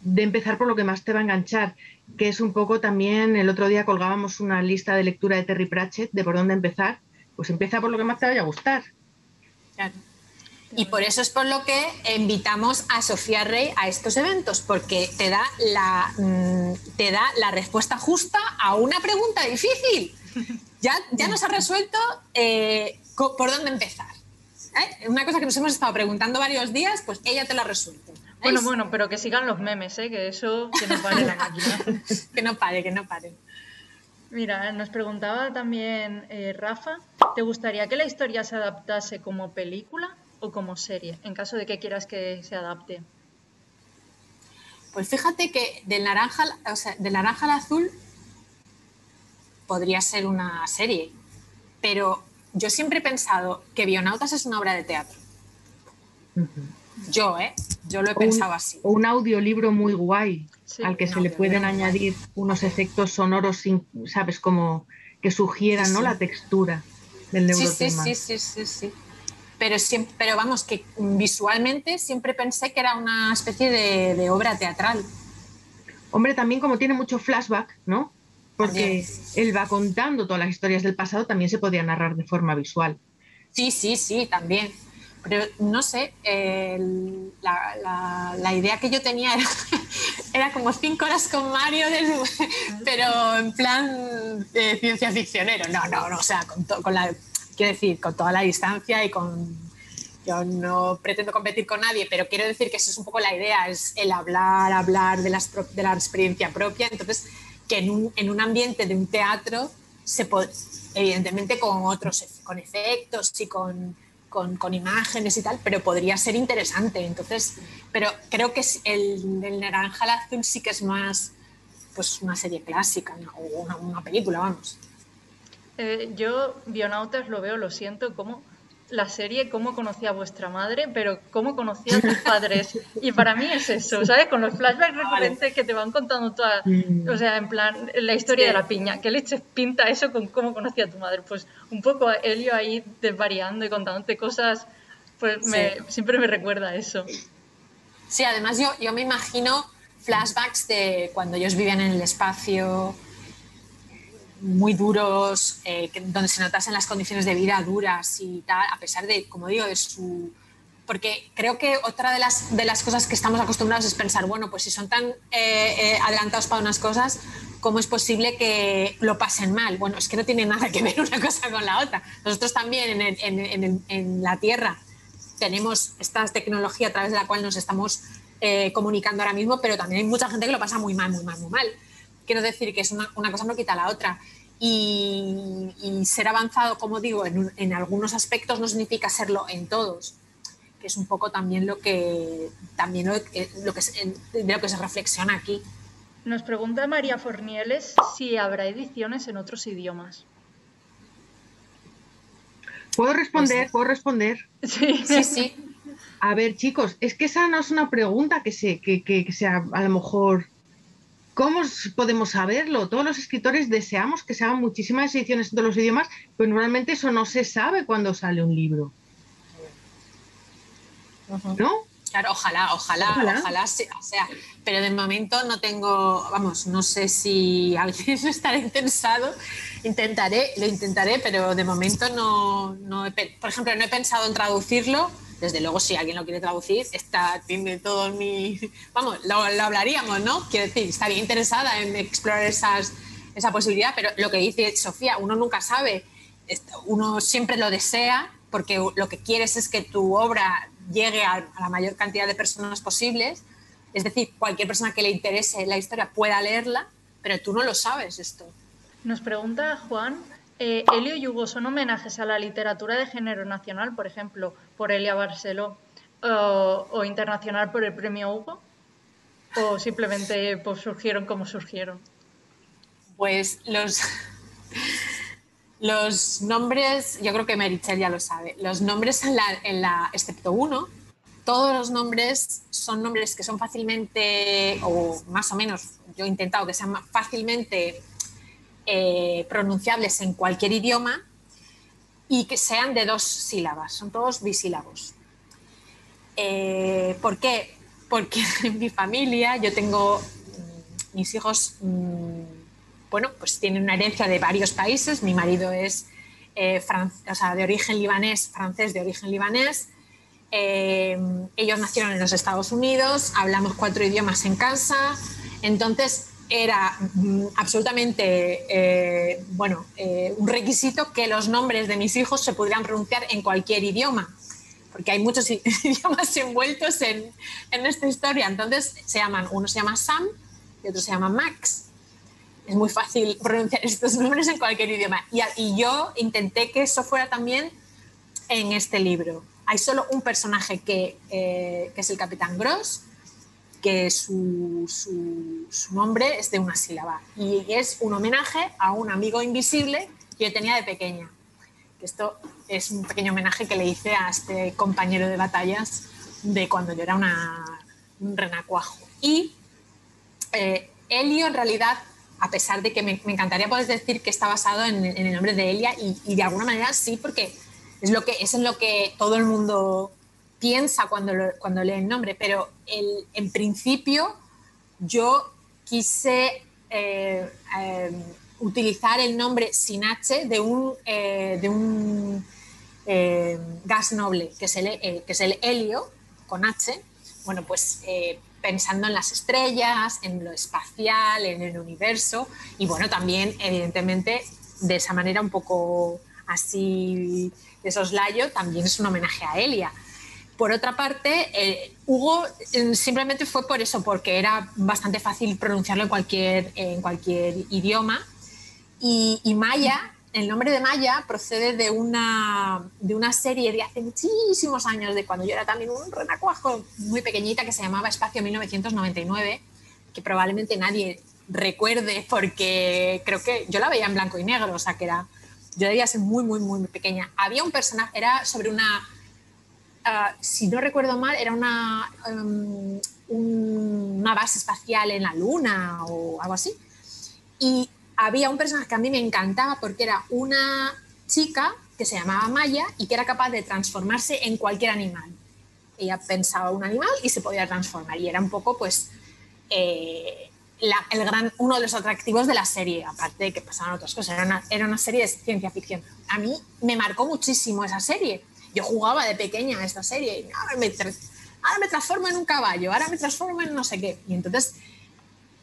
de empezar por lo que más te va a enganchar, que es un poco también, el otro día colgábamos una lista de lectura de Terry Pratchett de por dónde empezar, pues empieza por lo que más te vaya a gustar. Claro. Y por eso es por lo que invitamos a Sofía Rhei a estos eventos, porque te da la, te da la respuesta justa a una pregunta difícil. Ya, ya nos ha resuelto eh, ¿por dónde empezar? ¿Eh? Una cosa que nos hemos estado preguntando varios días, pues ella te la resuelve. Bueno, bueno, pero que sigan los memes, ¿eh? Que eso, que no pare la máquina. Que no pare, que no pare. Mira, nos preguntaba también eh, Rafa, ¿te gustaría que la historia se adaptase como película o como serie, en caso de que quieras que se adapte? Pues fíjate que del naranja, o sea, del naranja al azul podría ser una serie, pero yo siempre he pensado que Bionautas es una obra de teatro. Uh-huh. Yo, ¿eh? Yo lo he o pensado un, así. O un audiolibro muy guay, sí, al que se le pueden añadir guay. unos efectos sonoros, sin, ¿sabes? Como que sugieran sí, ¿no? sí. la textura del neurotema. Sí, sí, sí, sí, sí, sí. Pero, siempre, pero vamos, que visualmente siempre pensé que era una especie de, de obra teatral. Hombre, también como tiene mucho flashback, ¿no? Porque él va contando todas las historias del pasado, también se podía narrar de forma visual. Sí, sí, sí, también. Pero no sé, eh, la, la, la idea que yo tenía era, era como cinco horas con Mario, del, pero en plan eh, ciencia ficcionero. No, no, no, o sea, con, to, con la, quiero decir, con toda la distancia y con... Yo no pretendo competir con nadie, pero quiero decir que eso es un poco la idea, es el hablar, hablar de, las, de la experiencia propia. Entonces, que en un, en un ambiente de un teatro, se puede, evidentemente con otros, con efectos y con... Con, con imágenes y tal, pero podría ser interesante. Entonces, pero creo que el, el naranja al azul sí que es más pues una serie clásica, ¿no? O una, una película, vamos. Eh, yo, Bionautas, lo veo, lo siento, como la serie Cómo conocí a vuestra madre, pero Cómo conocí a tus padres. Y para mí es eso, ¿sabes? Con los flashbacks recurrentes vale. que te van contando toda, mm. o sea, en plan, la historia sí. de la piña. ¿Qué leches pinta eso con Cómo conocí a tu madre? Pues un poco a Elio ahí desvariando y contándote cosas, pues sí. me, siempre me recuerda a eso. Sí, además yo, yo me imagino flashbacks de cuando ellos vivían en el espacio... muy duros, eh, donde se notasen las condiciones de vida duras y tal, a pesar de, como digo, de su... Porque creo que otra de las, de las cosas que estamos acostumbrados es pensar, bueno, pues si son tan eh, eh, adelantados para unas cosas, ¿cómo es posible que lo pasen mal? Bueno, es que no tiene nada que ver una cosa con la otra. Nosotros también en, en, en, en la Tierra tenemos esta tecnología a través de la cual nos estamos eh, comunicando ahora mismo, pero también hay mucha gente que lo pasa muy mal, muy mal, muy mal. Quiero decir que es una, una cosa no quita la otra. Y, y ser avanzado, como digo, en, un, en algunos aspectos no significa serlo en todos, que es un poco también lo que, también lo, lo que, de lo que se reflexiona aquí. Nos pregunta María Fornieles si habrá ediciones en otros idiomas. ¿Puedo responder? Pues sí. ¿Puedo responder? Sí, sí, sí. A ver, chicos, es que esa no es una pregunta que, se, que, que, que sea a lo mejor... ¿Cómo podemos saberlo? Todos los escritores deseamos que se hagan muchísimas ediciones en todos los idiomas, pero normalmente eso no se sabe cuando sale un libro. Uh-huh. ¿No? Claro, ojalá, ojalá, ojalá, ojalá sea, o sea, pero de momento no tengo, vamos, no sé si alguien estará interesado, intentaré, lo intentaré, pero de momento no, no he, por ejemplo, no he pensado en traducirlo. Desde luego, si alguien lo quiere traducir, está, tiene todo mi... Vamos, lo, lo hablaríamos, ¿no? Quiero decir, estaría interesada en explorar esas, esa posibilidad, pero lo que dice Sofía, uno nunca sabe, uno siempre lo desea, porque lo que quieres es que tu obra llegue a, a la mayor cantidad de personas posibles, es decir, cualquier persona que le interese la historia pueda leerla, pero tú no lo sabes esto. Nos pregunta Juan... Eh, Elio y Hugo son homenajes a la literatura de género nacional, por ejemplo, por Elia Barceló, o, o internacional por el premio Hugo, o simplemente pues, surgieron como surgieron. Pues los, los nombres, yo creo que Meritxell ya lo sabe, los nombres en la, en la, excepto uno, todos los nombres son nombres que son fácilmente, o más o menos, yo he intentado que sean fácilmente... Eh, pronunciables en cualquier idioma y que sean de dos sílabas, son todos bisílabos. Eh, ¿Por qué? Porque en mi familia yo tengo, mis hijos, mmm, bueno, pues tienen una herencia de varios países, mi marido es eh, fran- o sea, de origen libanés, francés de origen libanés, eh, ellos nacieron en los Estados Unidos, hablamos cuatro idiomas en casa, entonces... era mm, absolutamente eh, bueno, eh, un requisito que los nombres de mis hijos se pudieran pronunciar en cualquier idioma, porque hay muchos idiomas envueltos en, en esta historia. Entonces se llaman, uno se llama Sam y otro se llama Max. Es muy fácil pronunciar estos nombres en cualquier idioma. Y, y yo intenté que eso fuera también en este libro. Hay solo un personaje que, eh, que es el Capitán Gross, que su, su, su nombre es de una sílaba. Y es un homenaje a un amigo invisible que yo tenía de pequeña. Esto es un pequeño homenaje que le hice a este compañero de batallas de cuando yo era una, un renacuajo. Y eh, Elio, en realidad, a pesar de que me, me encantaría poder decir que está basado en, en el nombre de Elia, y, y de alguna manera sí, porque es, lo que, es en lo que todo el mundo piensa cuando, lo, cuando lee el nombre, pero el, en principio yo quise eh, eh, utilizar el nombre sin H de un, eh, de un eh, gas noble, que es, el, eh, que es el helio, con H, bueno, pues... Eh, pensando en las estrellas, en lo espacial, en el universo, y bueno, también evidentemente de esa manera un poco así de soslayo también es un homenaje a Elia. Por otra parte, eh, Hugo eh, simplemente fue por eso, porque era bastante fácil pronunciarlo en cualquier, eh, en cualquier idioma, y, y Maya, el nombre de Maya procede de una, de una serie de hace muchísimos años, de cuando yo era también un renacuajo muy pequeñita, que se llamaba Espacio mil novecientos noventa y nueve, que probablemente nadie recuerde porque creo que yo la veía en blanco y negro, o sea que era, yo debía ser muy, muy, muy pequeña. Había un personaje, era sobre una, uh, si no recuerdo mal, era una, um, un, una base espacial en la luna o algo así, y había un personaje que a mí me encantaba porque era una chica que se llamaba Maya y que era capaz de transformarse en cualquier animal. Ella pensaba un animal y se podía transformar, y era un poco pues eh, la, el gran, uno de los atractivos de la serie, aparte de que pasaban otras cosas. Era una, era una serie de ciencia ficción. A mí me marcó muchísimo esa serie. Yo jugaba de pequeña a esta serie y ahora me, ahora me transformo en un caballo, ahora me transformo en no sé qué. Y entonces,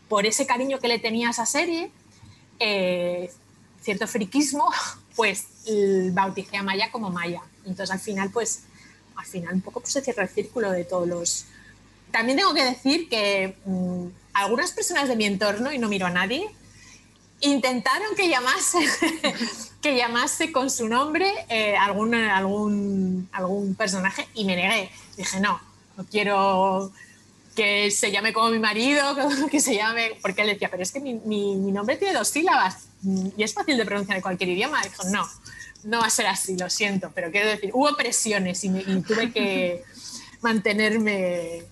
por ese cariño que le tenía a esa serie... Eh, cierto friquismo, pues bauticé a Maya como Maya. Entonces al final pues al final un poco pues, se cierra el círculo de todos los... También tengo que decir que mmm, algunas personas de mi entorno, y no miro a nadie, intentaron que llamase que llamase con su nombre eh, algún, algún, algún personaje, y me negué. Dije no, no quiero... que se llame como mi marido, que se llame... Porque él decía, pero es que mi, mi, mi nombre tiene dos sílabas y es fácil de pronunciar en cualquier idioma. Y dijo, no, no va a ser así, lo siento. Pero quiero decir, hubo presiones y, me, y tuve que mantenerme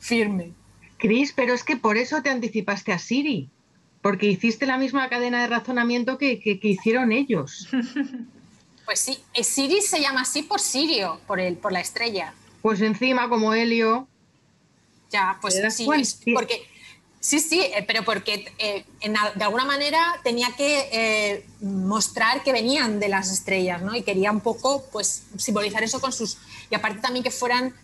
firme. Cris, pero es que por eso te anticipaste a Siri, porque hiciste la misma cadena de razonamiento que, que, que hicieron ellos. Pues sí, Siri se llama así por Sirio, por, el, por la estrella. Pues encima, como Helio... Ya, pues sí, porque, sí, sí, pero porque eh, en, de alguna manera tenía que eh, mostrar que venían de las estrellas, ¿no? Y quería un poco pues, simbolizar eso con sus... Y aparte también que fueran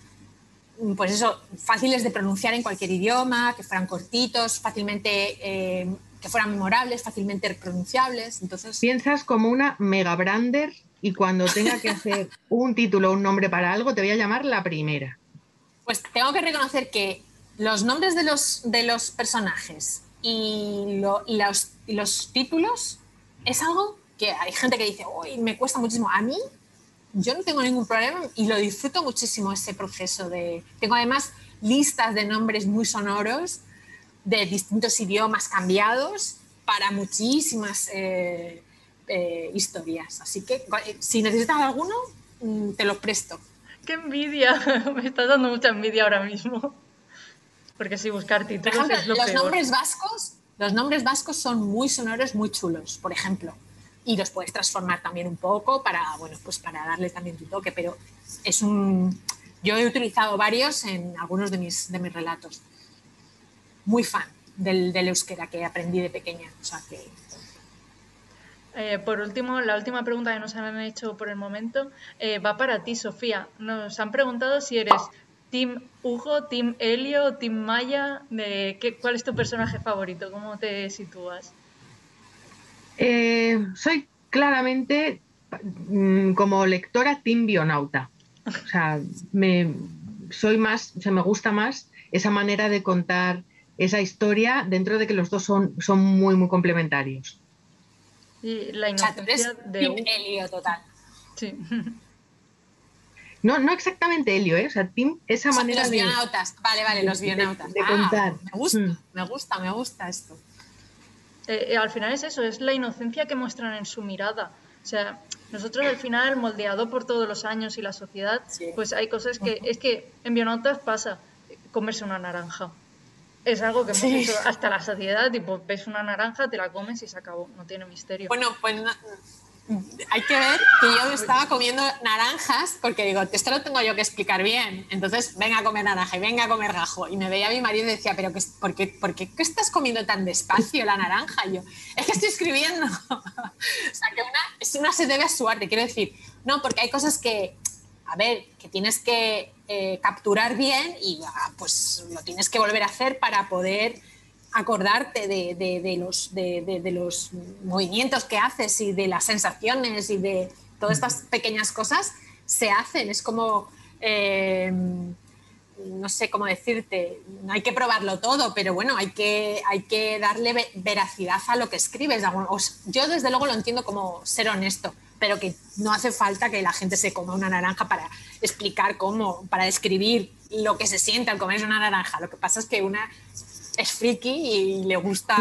pues eso, fáciles de pronunciar en cualquier idioma, que fueran cortitos, fácilmente, eh, que fueran memorables, fácilmente pronunciables. Entonces... Piensas como una mega brander, y cuando tenga que hacer un título o un nombre para algo te voy a llamar la primera. Pues tengo que reconocer que los nombres de los, de los personajes y, lo, y, los, y los títulos es algo que hay gente que dice, uy, me cuesta muchísimo. A mí, yo no tengo ningún problema y lo disfruto muchísimo ese proceso. De... Tengo además listas de nombres muy sonoros de distintos idiomas cambiados para muchísimas eh, eh, historias. Así que si necesitas alguno, te los presto. ¡Qué envidia! Me estás dando mucha envidia ahora mismo. Porque si buscar títulos, por ejemplo, es lo los peor. Nombres vascos, los nombres vascos son muy sonoros, muy chulos, por ejemplo. Y los puedes transformar también un poco para, bueno, pues para darle también tu toque. Pero es un... Yo he utilizado varios en algunos de mis, de mis relatos. Muy fan del, del euskera que aprendí de pequeña. O sea que... Eh, por último, la última pregunta que nos han hecho por el momento eh, va para ti, Sofía. Nos han preguntado si eres Team Hugo, Team Helio, Team Maya, de qué, ¿cuál es tu personaje favorito? ¿Cómo te sitúas? Eh, soy claramente, como lectora, Team Bionauta. O sea, me, soy más, o sea, me gusta más esa manera de contar esa historia, dentro de que los dos son, son muy, muy complementarios. Y la inocencia o sea, de Team Helio total. Sí. No, no exactamente Helio, ¿eh? O sea, Tim, esa o sea, manera los de... Los bionautas, vale, vale, los bionautas. De, de contar. Ah, me gusta, mm. me gusta, me gusta esto. Eh, eh, al final es eso, es la inocencia que muestran en su mirada. O sea, nosotros al final, moldeado por todos los años y la sociedad, sí. pues hay cosas que... Uh-huh. Es que en Bionautas pasa comerse una naranja. Es algo que hemos sí. hecho hasta la sociedad, tipo, ves una naranja, te la comes y se acabó. No tiene misterio. Bueno, pues... No. Hay que ver que yo estaba comiendo naranjas porque digo, esto lo tengo yo que explicar bien. Entonces, venga a comer naranja y venga a comer gajo. Y me veía a mi marido y decía, ¿pero qué, por, qué, por qué, qué estás comiendo tan despacio la naranja? Y yo, es que estoy escribiendo. O sea, que una, una se debe a su arte, quiero decir. No, porque hay cosas que, a ver, que tienes que eh, capturar bien y ah, pues lo tienes que volver a hacer para poder... acordarte de, de, de, los, de, de, de los movimientos que haces y de las sensaciones y de todas estas pequeñas cosas se hacen. Es como, eh, no sé cómo decirte, no hay que probarlo todo, pero bueno, hay que, hay que darle veracidad a lo que escribes. Yo desde luego lo entiendo como ser honesto, pero que no hace falta que la gente se coma una naranja para explicar cómo, para describir lo que se siente al comerse una naranja. Lo que pasa es que una... es friki y le gusta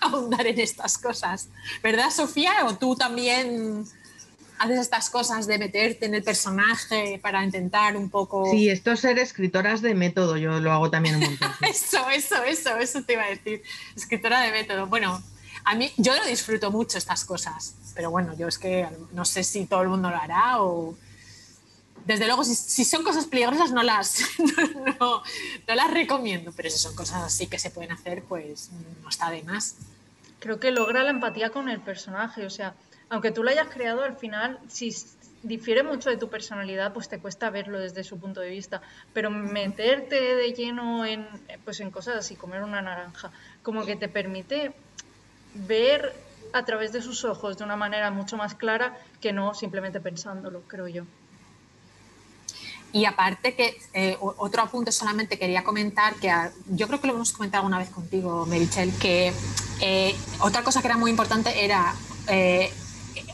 ahondar en estas cosas. ¿Verdad, Sofía? ¿O tú también haces estas cosas de meterte en el personaje para intentar un poco...? Sí, esto es ser escritoras de método. Yo lo hago también un montón. Eso, eso, eso, eso te iba a decir. Escritora de método. Bueno, a mí, yo lo disfruto mucho estas cosas. Pero bueno, yo es que no sé si todo el mundo lo hará o... Desde luego, si, si son cosas peligrosas no las, no, no, no las recomiendo, pero si son cosas así que se pueden hacer, pues no está de más. Creo que logra la empatía con el personaje, o sea, aunque tú lo hayas creado, al final, si difiere mucho de tu personalidad, pues te cuesta verlo desde su punto de vista, pero meterte de lleno en, pues, en cosas así, comer una naranja, como que te permite ver a través de sus ojos de una manera mucho más clara que no simplemente pensándolo, creo yo. Y aparte que, eh, otro apunte solamente quería comentar, que a, yo creo que lo hemos comentado alguna vez contigo, Meritxell, que eh, otra cosa que era muy importante era, eh,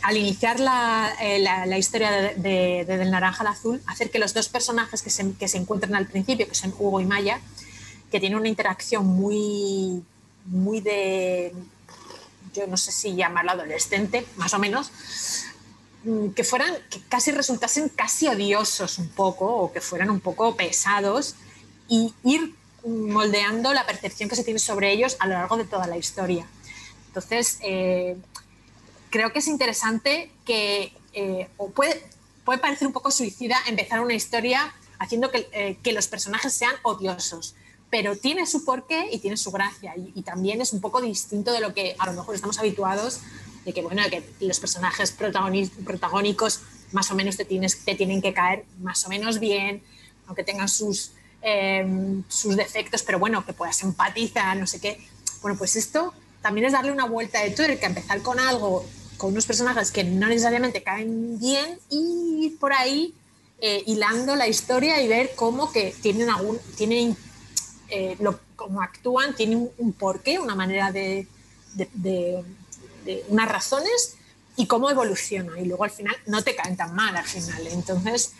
al iniciar la, eh, la, la historia de, de, de Del Naranja al Azul, hacer que los dos personajes que se, que se encuentran al principio, que son Hugo y Maya, que tienen una interacción muy, muy de, yo no sé si llamarlo adolescente, más o menos, que fueran, que casi resultasen casi odiosos un poco o que fueran un poco pesados y ir moldeando la percepción que se tiene sobre ellos a lo largo de toda la historia. Entonces, eh, creo que es interesante que, eh, o puede, puede parecer un poco suicida empezar una historia haciendo que, eh, que los personajes sean odiosos, pero tiene su porqué y tiene su gracia y, y también es un poco distinto de lo que a lo mejor estamos habituados de que, bueno, de que los personajes protagónicos más o menos te, tienes, te tienen que caer más o menos bien, aunque tengan sus, eh, sus defectos, pero bueno, que puedas empatizar, no sé qué. Bueno, pues esto también es darle una vuelta de tuerca, empezar con algo, con unos personajes que no necesariamente caen bien y ir por ahí eh, hilando la historia y ver cómo que tienen algún, tienen, eh, lo, cómo actúan, tienen un, un porqué, una manera de... de, de unas razones y cómo evoluciona y luego al final no te caen tan mal al final. Entonces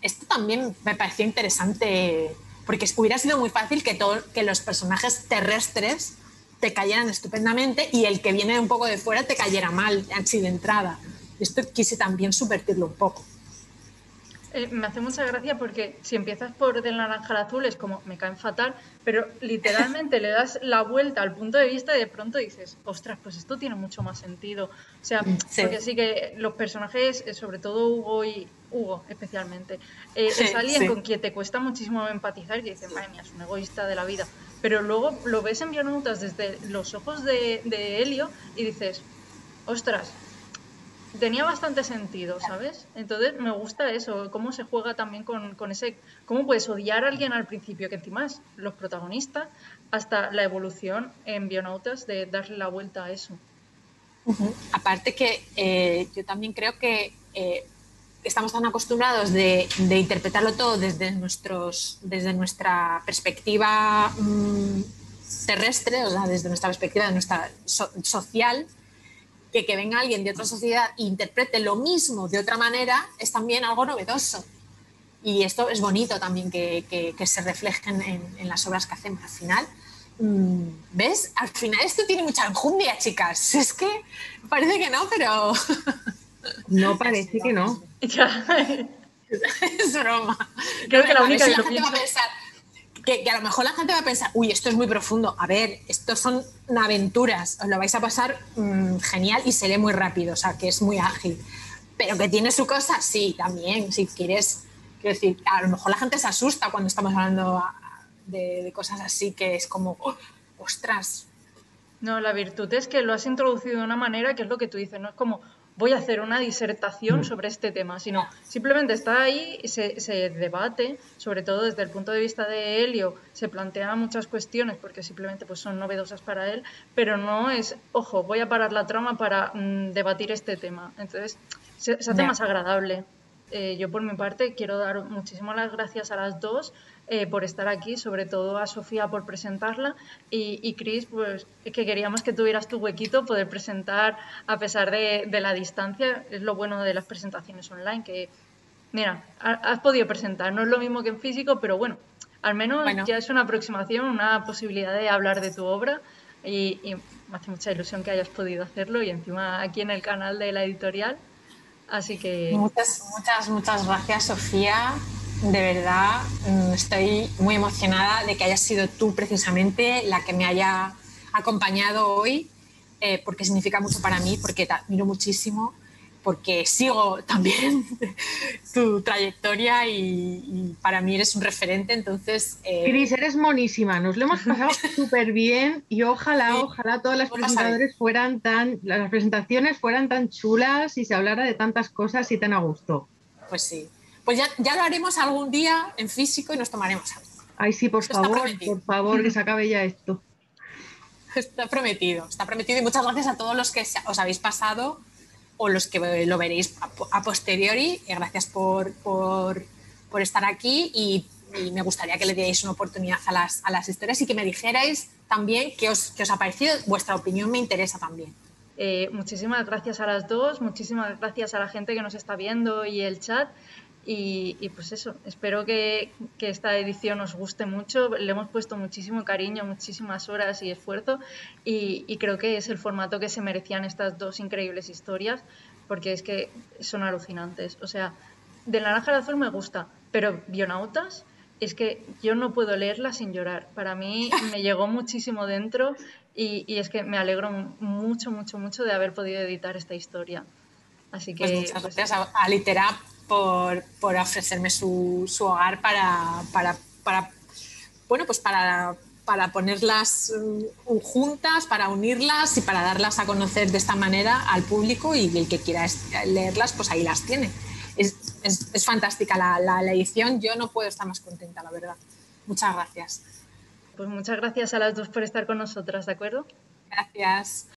esto también me pareció interesante porque hubiera sido muy fácil que, todo, que los personajes terrestres te cayeran estupendamente y el que viene un poco de fuera te cayera mal así de entrada. Esto quise también subvertirlo un poco. Eh, me hace mucha gracia porque si empiezas por Del Naranja al Azul es como, me caen fatal, pero literalmente le das la vuelta al punto de vista y de pronto dices, ostras, pues esto tiene mucho más sentido. O sea, sí. porque sí que los personajes, sobre todo Hugo y Hugo especialmente, eh, sí, es alguien sí. con quien te cuesta muchísimo empatizar y dices, madre mía, es un egoísta de la vida. Pero luego lo ves en Bionautas desde los ojos de, de Helio y dices, ostras, tenía bastante sentido, ¿sabes? Entonces me gusta eso, cómo se juega también con, con ese... Cómo puedes odiar a alguien al principio, que encima es los protagonistas, hasta la evolución en Bionautas de darle la vuelta a eso. Uh-huh. Aparte que eh, yo también creo que eh, estamos tan acostumbrados de, de interpretarlo todo desde, nuestros, desde nuestra perspectiva mmm, terrestre, o sea, desde nuestra perspectiva de nuestra so- social, que, que venga alguien de otra sociedad e interprete lo mismo de otra manera es también algo novedoso. Y esto es bonito también que, que, que se reflejen en, en las obras que hacemos al final. ¿Ves? Al final esto tiene mucha enjundia, chicas. Es que parece que no, pero... No parece que no. Es broma. Creo no, que la única que, la gente va a pensar, que, que a lo mejor la gente va a pensar, uy, esto es muy profundo. A ver, estos son aventuras. Os lo vais a pasar mmm, genial y se lee muy rápido, o sea, que es muy ágil. Pero que tiene su cosa, sí, también. Si quieres, quiero decir, a lo mejor la gente se asusta cuando estamos hablando de, de cosas así, que es como, oh, ostras. No, la virtud es que lo has introducido de una manera que es lo que tú dices, no es como... voy a hacer una disertación sobre este tema, sino simplemente está ahí y se, se debate, sobre todo desde el punto de vista de Elio, se plantea muchas cuestiones porque simplemente pues, son novedosas para él, pero no es, ojo, voy a parar la trama para mm, debatir este tema. Entonces, se, se hace más agradable. Eh, yo por mi parte quiero dar muchísimas las gracias a las dos eh, por estar aquí, sobre todo a Sofía por presentarla y, y Cris, pues que queríamos que tuvieras tu huequito, poder presentar a pesar de, de la distancia, es lo bueno de las presentaciones online, que mira, has podido presentar, no es lo mismo que en físico, pero bueno, al menos bueno. Ya es una aproximación, una posibilidad de hablar de tu obra y, y me hace mucha ilusión que hayas podido hacerlo y encima aquí en el canal de la editorial. Así que... Muchas, muchas, muchas gracias, Sofía. De verdad, estoy muy emocionada de que hayas sido tú precisamente la que me haya acompañado hoy, eh, porque significa mucho para mí, porque te admiro muchísimo, porque sigo también tu trayectoria y, y para mí eres un referente, entonces... Eh... Cris, eres monísima, nos lo hemos pasado súper bien y ojalá, sí. ojalá todas las presentadores fueran tan... las presentaciones fueran tan chulas y se hablara de tantas cosas y tan a gusto. Pues sí, pues ya, ya lo haremos algún día en físico y nos tomaremos algo. Ay sí, por esto favor, por favor, que se acabe ya esto. Está prometido, está prometido y muchas gracias a todos los que os habéis pasado o los que lo veréis a posteriori. Gracias por, por, por estar aquí y, y me gustaría que le dierais una oportunidad a las, a las historias y que me dijerais también qué os, qué os ha parecido. Vuestra opinión me interesa también. Eh, muchísimas gracias a las dos, muchísimas gracias a la gente que nos está viendo y el chat. Y, y pues eso, espero que, que esta edición os guste mucho, le hemos puesto muchísimo cariño, muchísimas horas y esfuerzo y, y creo que es el formato que se merecían estas dos increíbles historias porque es que son alucinantes, o sea, Del Naranja al Azul me gusta, pero Bionautas es que yo no puedo leerla sin llorar, para mí me llegó muchísimo dentro y, y es que me alegro mucho, mucho, mucho de haber podido editar esta historia, así que... Pues muchas gracias pues, a, a Literup Por, por ofrecerme su, su hogar para, para, para bueno pues para, para ponerlas juntas, para unirlas y para darlas a conocer de esta manera al público y el que quiera leerlas pues ahí las tiene. Es, es, es fantástica la, la, la edición, yo no puedo estar más contenta, la verdad. Muchas gracias. Pues muchas gracias a las dos por estar con nosotras, ¿de acuerdo? Gracias.